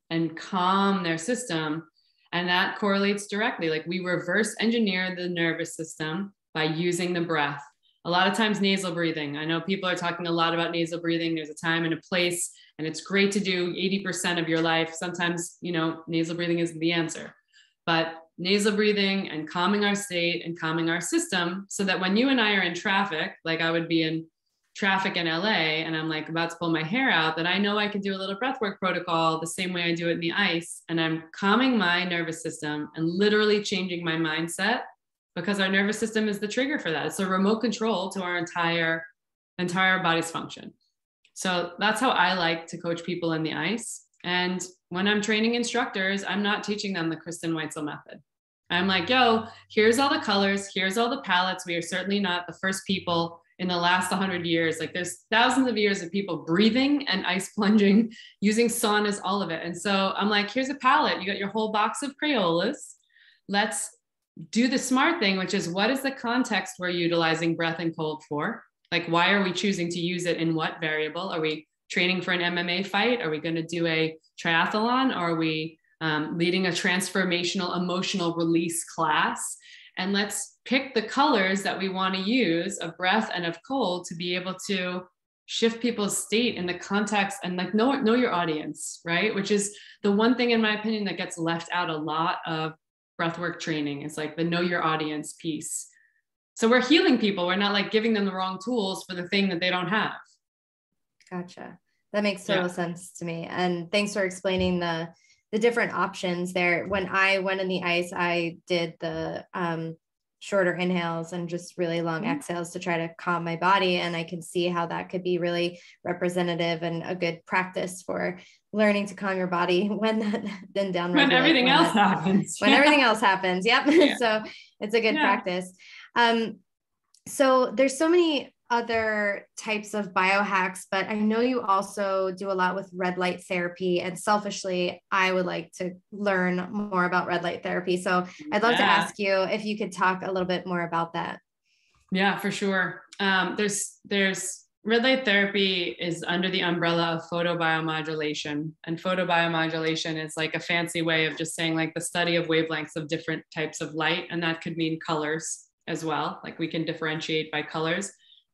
and calm their system. And that correlates directly. Like we reverse engineer the nervous system by using the breath. A lot of times nasal breathing. I know people are talking a lot about nasal breathing. There's a time and a place, and it's great to do 80% of your life. Sometimes, you know, nasal breathing isn't the answer, but nasal breathing and calming our state and calming our system so that when you and I are in traffic, like I would be in traffic in LA and I'm like about to pull my hair out, that I know I can do a little breathwork protocol the same way I do it in the ice. And I'm calming my nervous system and literally changing my mindset because our nervous system is the trigger for that. It's a remote control to our entire body's function. So that's how I like to coach people in the ice. And when I'm training instructors, I'm not teaching them the Kristin Weitzel method. I'm like, yo, here's all the colors. Here's all the palettes. We are certainly not the first people in the last 100 years. Like there's thousands of years of people breathing and ice plunging, using saunas, all of it. And so I'm like, here's a palette. You got your whole box of Crayolas. Let's do the smart thing, which is what is the context we're utilizing breath and cold for? Like, why are we choosing to use it in what variable? Are we training for an MMA fight? Are we going to do a triathlon? Are we leading a transformational emotional release class? And let's pick the colors that we want to use of breath and of cold to be able to shift people's state in the context and like know your audience, right? Which is the one thing in my opinion that gets left out a lot of breathwork training. It's like the know your audience piece. So we're healing people. We're not like giving them the wrong tools for the thing that they don't have. Gotcha. That makes total sense to me. And thanks for explaining the different options there. When I went in the ice, I did the shorter inhales and just really long exhales to try to calm my body. And I can see how that could be really representative and a good practice for learning to calm your body when that then down. When everything else happens. When everything else happens. Yep. Yeah. So it's a good practice. So there's so many other types of biohacks, but I know you also do a lot with red light therapy, and selfishly, I would like to learn more about red light therapy. So I'd love to ask you if you could talk a little bit more about that. Yeah, for sure. There's red light therapy is under the umbrella of photobiomodulation, and photobiomodulation is like a fancy way of just saying like the study of wavelengths of different types of light. And that could mean colors as well. Like we can differentiate by colors.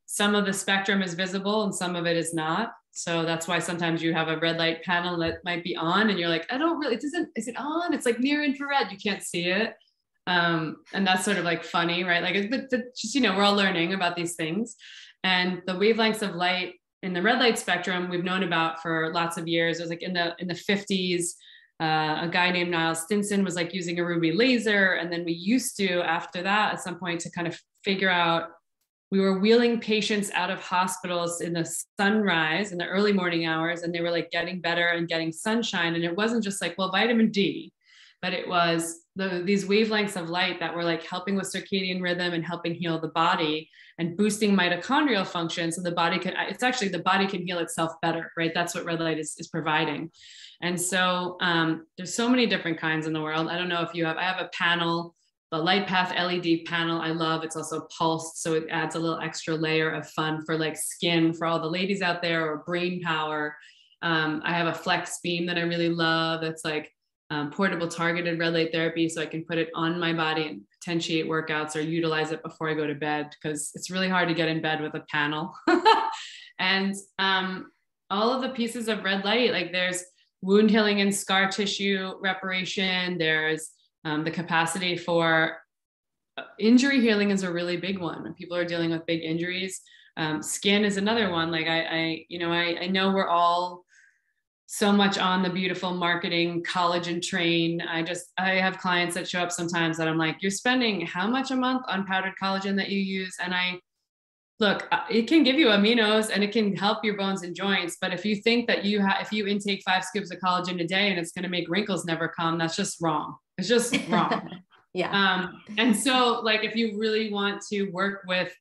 Some of the spectrum is visible and some of it is not. So that's why sometimes you have a red light panel that might be on and you're like, I don't really, is it on? It's like near infrared, you can't see it. And that's sort of like funny, right? Like, but just, you know, we're all learning about these things. And the wavelengths of light in the red light spectrum, we've known about for lots of years. It was like in the 50s, a guy named Niles Stinson was like using a ruby laser. And then we used to, after that, at some point to kind of figure out, we were wheeling patients out of hospitals in the sunrise in the early morning hours, and they were like getting better and getting sunshine. And it wasn't just like, well, vitamin D. but it was these wavelengths of light that were like helping with circadian rhythm and helping heal the body and boosting mitochondrial function. So the body could, it's actually the body can heal itself better, right? That's what red light is providing. And so there's so many different kinds in the world. I don't know if you have, I have a panel, the Light Path LED panel I love. It's also pulsed. So it adds a little extra layer of fun for like skin, for all the ladies out there, or brain power. I have a Flex Beam that I really love. That's like portable targeted red light therapy. So I can put it on my body and potentiate workouts or utilize it before I go to bed, because it's really hard to get in bed with a panel. And all of the pieces of red light, like there's wound healing and scar tissue reparation. There's the capacity for injury healing is a really big one. When people are dealing with big injuries, skin is another one. Like I know we're all so much on the beautiful marketing collagen train. I have clients that show up sometimes that I'm like, you're spending how much a month on powdered collagen that you use? And look, it can give you aminos and it can help your bones and joints. But if you think that if you intake 5 scoops of collagen a day and it's going to make wrinkles never come, that's just wrong. It's just wrong. Yeah. And so like, if you really want to work with,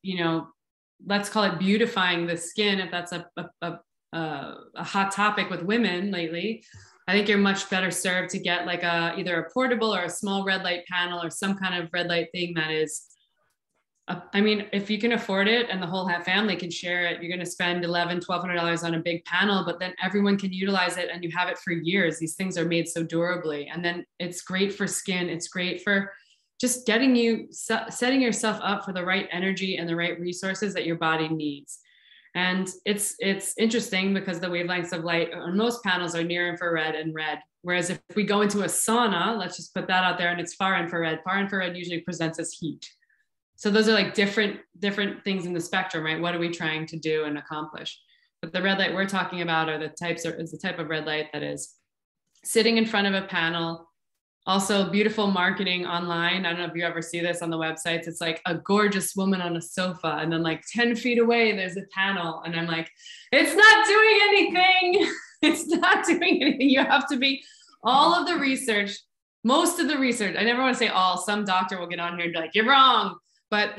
let's call it beautifying the skin, if that's a hot topic with women lately, I think you're much better served to get like either a portable or a small red light panel or some kind of red light thing that is, if you can afford it and the whole family can share it, you're going to spend $1,100, $1,200 on a big panel, but then everyone can utilize it and you have it for years. These things are made so durably. And then it's great for skin. It's great for just setting yourself up for the right energy and the right resources that your body needs. And it's interesting because the wavelengths of light on most panels are near infrared and red. Whereas if we go into a sauna, let's just put that out there, and it's far infrared. Far infrared usually presents as heat. So those are like different things in the spectrum, right? What are we trying to do and accomplish? But the red light we're talking about is the type of red light that is sitting in front of a panel. Also beautiful marketing online. I don't know if you ever see this on the websites. It's like a gorgeous woman on a sofa, and then like 10 feet away, there's a panel. And I'm like, it's not doing anything. It's not doing anything. You have to be all of the research, most of the research. I never want to say all, some doctor will get on here and be like, you're wrong. But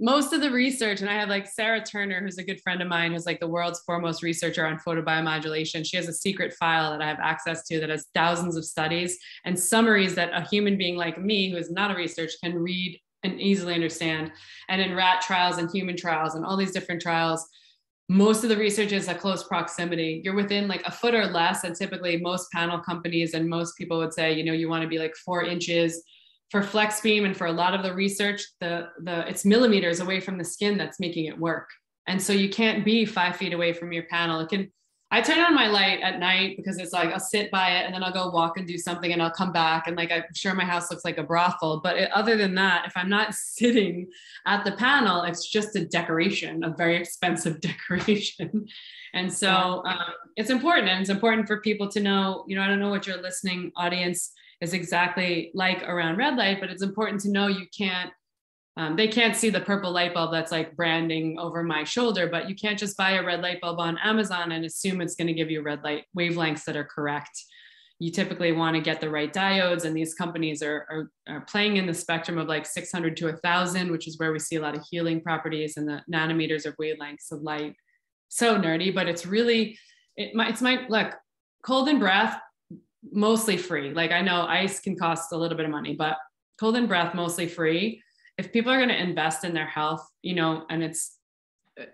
most of the research, and I have like Sarah Turner, who's a good friend of mine, who's like the world's foremost researcher on photobiomodulation. She has a secret file that I have access to that has thousands of studies and summaries that a human being like me, who is not a researcher, can read and easily understand. And in rat trials and human trials and all these different trials, most of the research is a close proximity. You're within like a foot or less. And typically most panel companies and most people would say, you want to be like 4 inches. For Flex Beam and for a lot of the research, it's millimeters away from the skin that's making it work. And so you can't be 5 feet away from your panel. I turn on my light at night because it's like, I'll sit by it and then I'll go walk and do something and I'll come back. And like, I'm sure my house looks like a brothel, but other than that, if I'm not sitting at the panel, it's just a decoration, a very expensive decoration. And so it's important. And it's important for people to know, I don't know what your listening audience is exactly like around red light, but it's important to know you can't, they can't see the purple light bulb that's like branding over my shoulder, but you can't just buy a red light bulb on Amazon and assume it's going to give you red light wavelengths that are correct. You typically want to get the right diodes, and these companies are playing in the spectrum of like 600 to 1,000, which is where we see a lot of healing properties and the nanometers of wavelengths of light. So nerdy, but it's really, look, cold and breath, mostly free. Like I know ice can cost a little bit of money, but cold and breath, mostly free. If people are going to invest in their health, and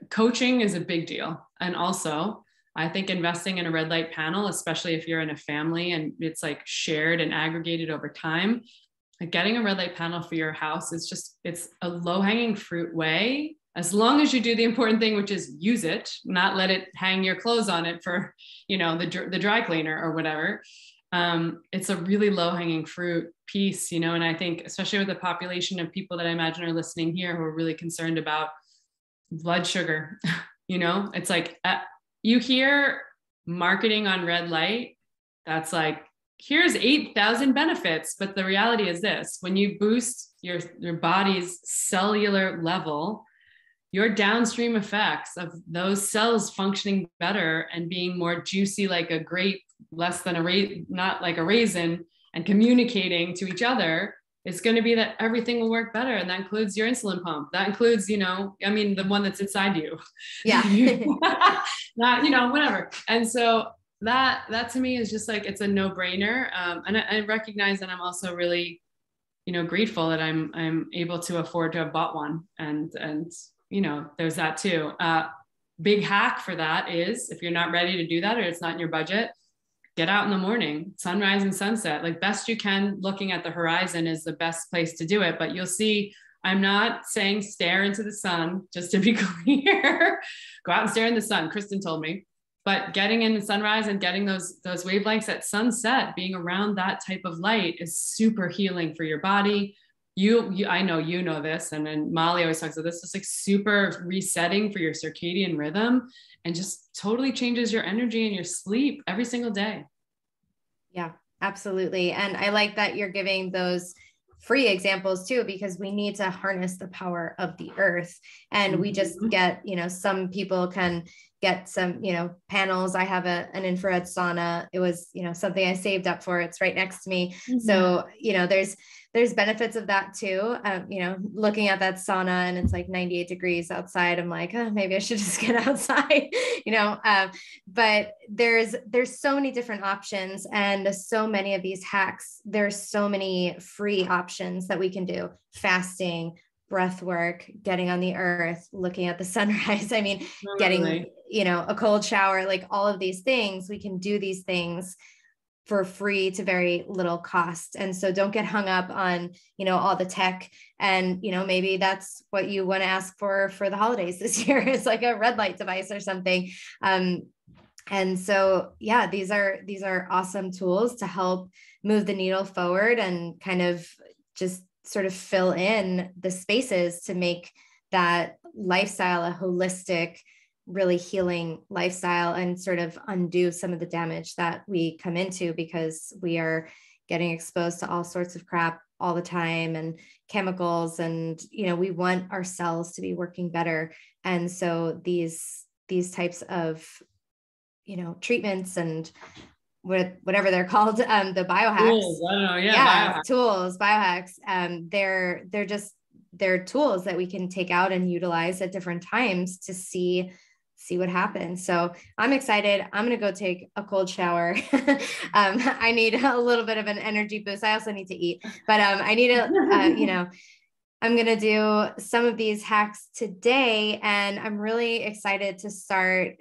coaching is a big deal. And also I think investing in a red light panel, especially if you're in a family and it's like shared and aggregated over time, like getting a red light panel for your house is just, it's a low hanging fruit way, as long as you do the important thing, which is use it, not let it hang your clothes on it for, the dry cleaner or whatever. It's a really low hanging fruit piece, and I think especially with the population of people that I imagine are listening here who are really concerned about blood sugar, it's like you hear marketing on red light. That's like, here's 8,000 benefits. But the reality is this, when you boost your body's cellular level, your downstream effects of those cells functioning better and being more juicy, like a grape, less than not like a raisin, and communicating to each other, it's going to be that everything will work better. And that includes your insulin pump. That includes, you know, I mean, the one that's inside you. Yeah. Not, you know, whatever. And so that to me is just like, it's a no-brainer. And I recognize that I'm also really, you know, grateful that I'm able to afford to have bought one. And, you know, there's that too. Big hack for that is if you're not ready to do that, or it's not in your budget, get out in the morning, sunrise and sunset, like best you can, looking at the horizon is the best place to do it. But you'll see, I'm not saying stare into the sun, just to be clear, go out and stare in the sun, Kristin told me, but getting in the sunrise and getting those wavelengths at sunset, being around that type of light is super healing for your body. I know, you know this. And then Molly always talks about this, it's like super resetting for your circadian rhythm. And just totally changes your energy and your sleep every single day. Yeah, absolutely. And I like that you're giving those free examples too, because we need to harness the power of the earth. And we just get, you know, some people can get some, you know, panels. I have an infrared sauna. It was, you know, something I saved up for. It's right next to me. Mm-hmm. So, you know, there's benefits of that too. You know, looking at that sauna and it's like 98 degrees outside. I'm like, oh, maybe I should just get outside, you know, but there's so many different options and so many of these hacks. There's so many free options that we can do: fasting, breath work, getting on the earth, looking at the sunrise. I mean, getting, you know, a cold shower, like all of these things, we can do these things for free to very little cost. And so don't get hung up on, you know, all the tech and, you know, maybe that's what you want to ask for the holidays this year. It's like a red light device or something. And so, yeah, these are awesome tools to help move the needle forward and kind of just sort of fill in the spaces to make that lifestyle a holistic, really healing lifestyle and sort of undo some of the damage that we come into because we are getting exposed to all sorts of crap all the time and chemicals. And, you know, we want our cells to be working better. And so these types of, you know, treatments and whatever they're called, the biohacks, tools, I don't know, biohacks. Tools, biohacks, they're tools that we can take out and utilize at different times to see what happens. So I'm excited. I'm going to go take a cold shower. I need a little bit of an energy boost. I also need to eat, but I need to, you know, I'm going to do some of these hacks today. And I'm really excited to start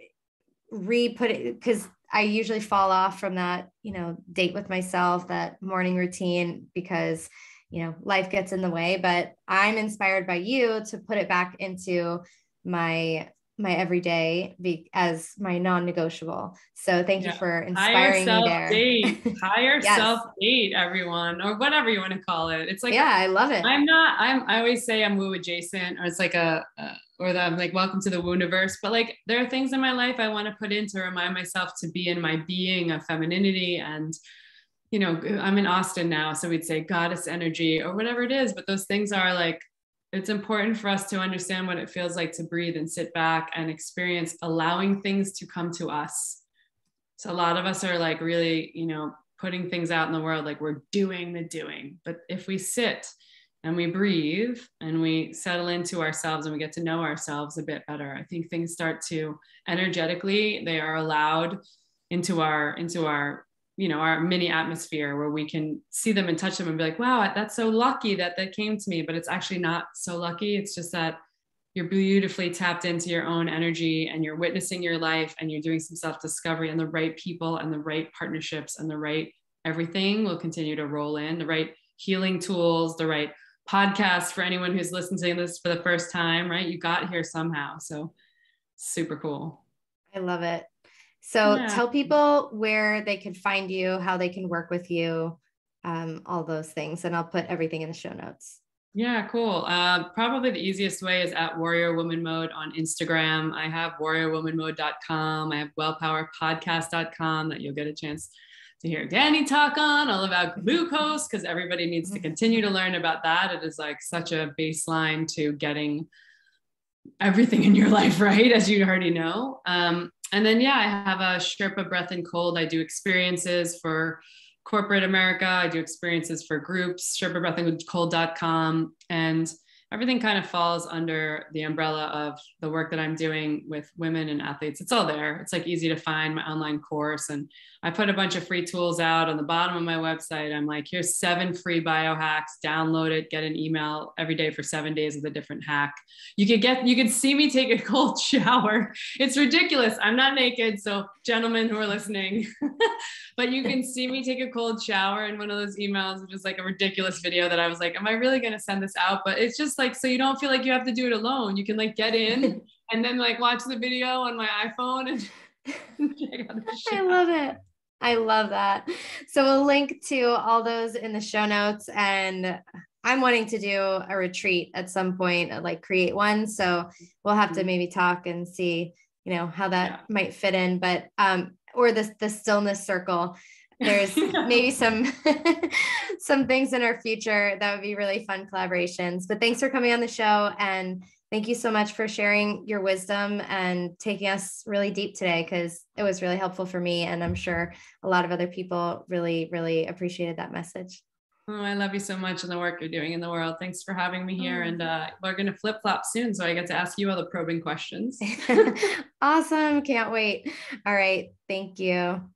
re-putting, because I usually fall off from that, you know, date with myself, that morning routine, because you know, life gets in the way, but I'm inspired by you to put it back into my everyday as my non-negotiable. So thank you for inspiring me there. Higher self-date, everyone, or whatever you want to call it. It's like, I love it. I always say I'm woo adjacent, or it's like I'm like, welcome to the wooniverse. But like, there are things in my life I want to put in to remind myself to be in my being of femininity. And you know, I'm in Austin now, so we'd say goddess energy or whatever it is. But those things are like, it's important for us to understand what it feels like to breathe and sit back and experience allowing things to come to us. So a lot of us are like really, you know, putting things out in the world, like we're doing the doing. But if we sit and we breathe and we settle into ourselves and we get to know ourselves a bit better, I think things start to energetically, they are allowed into our you know, our mini atmosphere where we can see them and touch them and be like, wow, that's so lucky that came to me. But it's actually not so lucky. It's just that you're beautifully tapped into your own energy and you're witnessing your life and you're doing some self-discovery, and the right people and the right partnerships and the right everything will continue to roll in, the right healing tools, the right podcast for anyone who's listening to this for the first time, right? You got here somehow. So super cool. I love it. So tell people where they can find you, how they can work with you, all those things. And I'll put everything in the show notes. Yeah, cool. Probably the easiest way is at Warrior Woman Mode on Instagram. I have warriorwomanmode.com. I have wellpowerpodcast.com that you'll get a chance to hear Danny talk on all about glucose, because everybody needs to continue to learn about that. It is like such a baseline to getting everything in your life, right? As you already know. And then, I have a Sherpa Breath and Cold. I do experiences for corporate America. I do experiences for groups, SherpaBreathandCold.com, and everything kind of falls under the umbrella of the work that I'm doing with women and athletes. It's all there. It's like easy to find my online course. And I put a bunch of free tools out on the bottom of my website. I'm like, here's 7 free biohacks, download it, get an email every day for 7 days with a different hack. You could see me take a cold shower. It's ridiculous. I'm not naked. So gentlemen who are listening, but you can see me take a cold shower in one of those emails, which is like a ridiculous video that I was like, am I really going to send this out? But it's just like, so you don't feel like you have to do it alone. You can like get in and then like watch the video on my iPhone and check out the show. I love it. I love that. So we'll link to all those in the show notes, and I'm wanting to do a retreat at some point, like create one. So we'll have to maybe talk and see, you know, how that might fit in, but, or the stillness circle. There's maybe some things in our future that would be really fun collaborations. But thanks for coming on the show, and thank you so much for sharing your wisdom and taking us really deep today, because it was really helpful for me, and I'm sure a lot of other people really, really appreciated that message. Oh, I love you so much and the work you're doing in the world. Thanks for having me here. And we're going to flip flop soon, so I get to ask you all the probing questions. Awesome. Can't wait. All right. Thank you.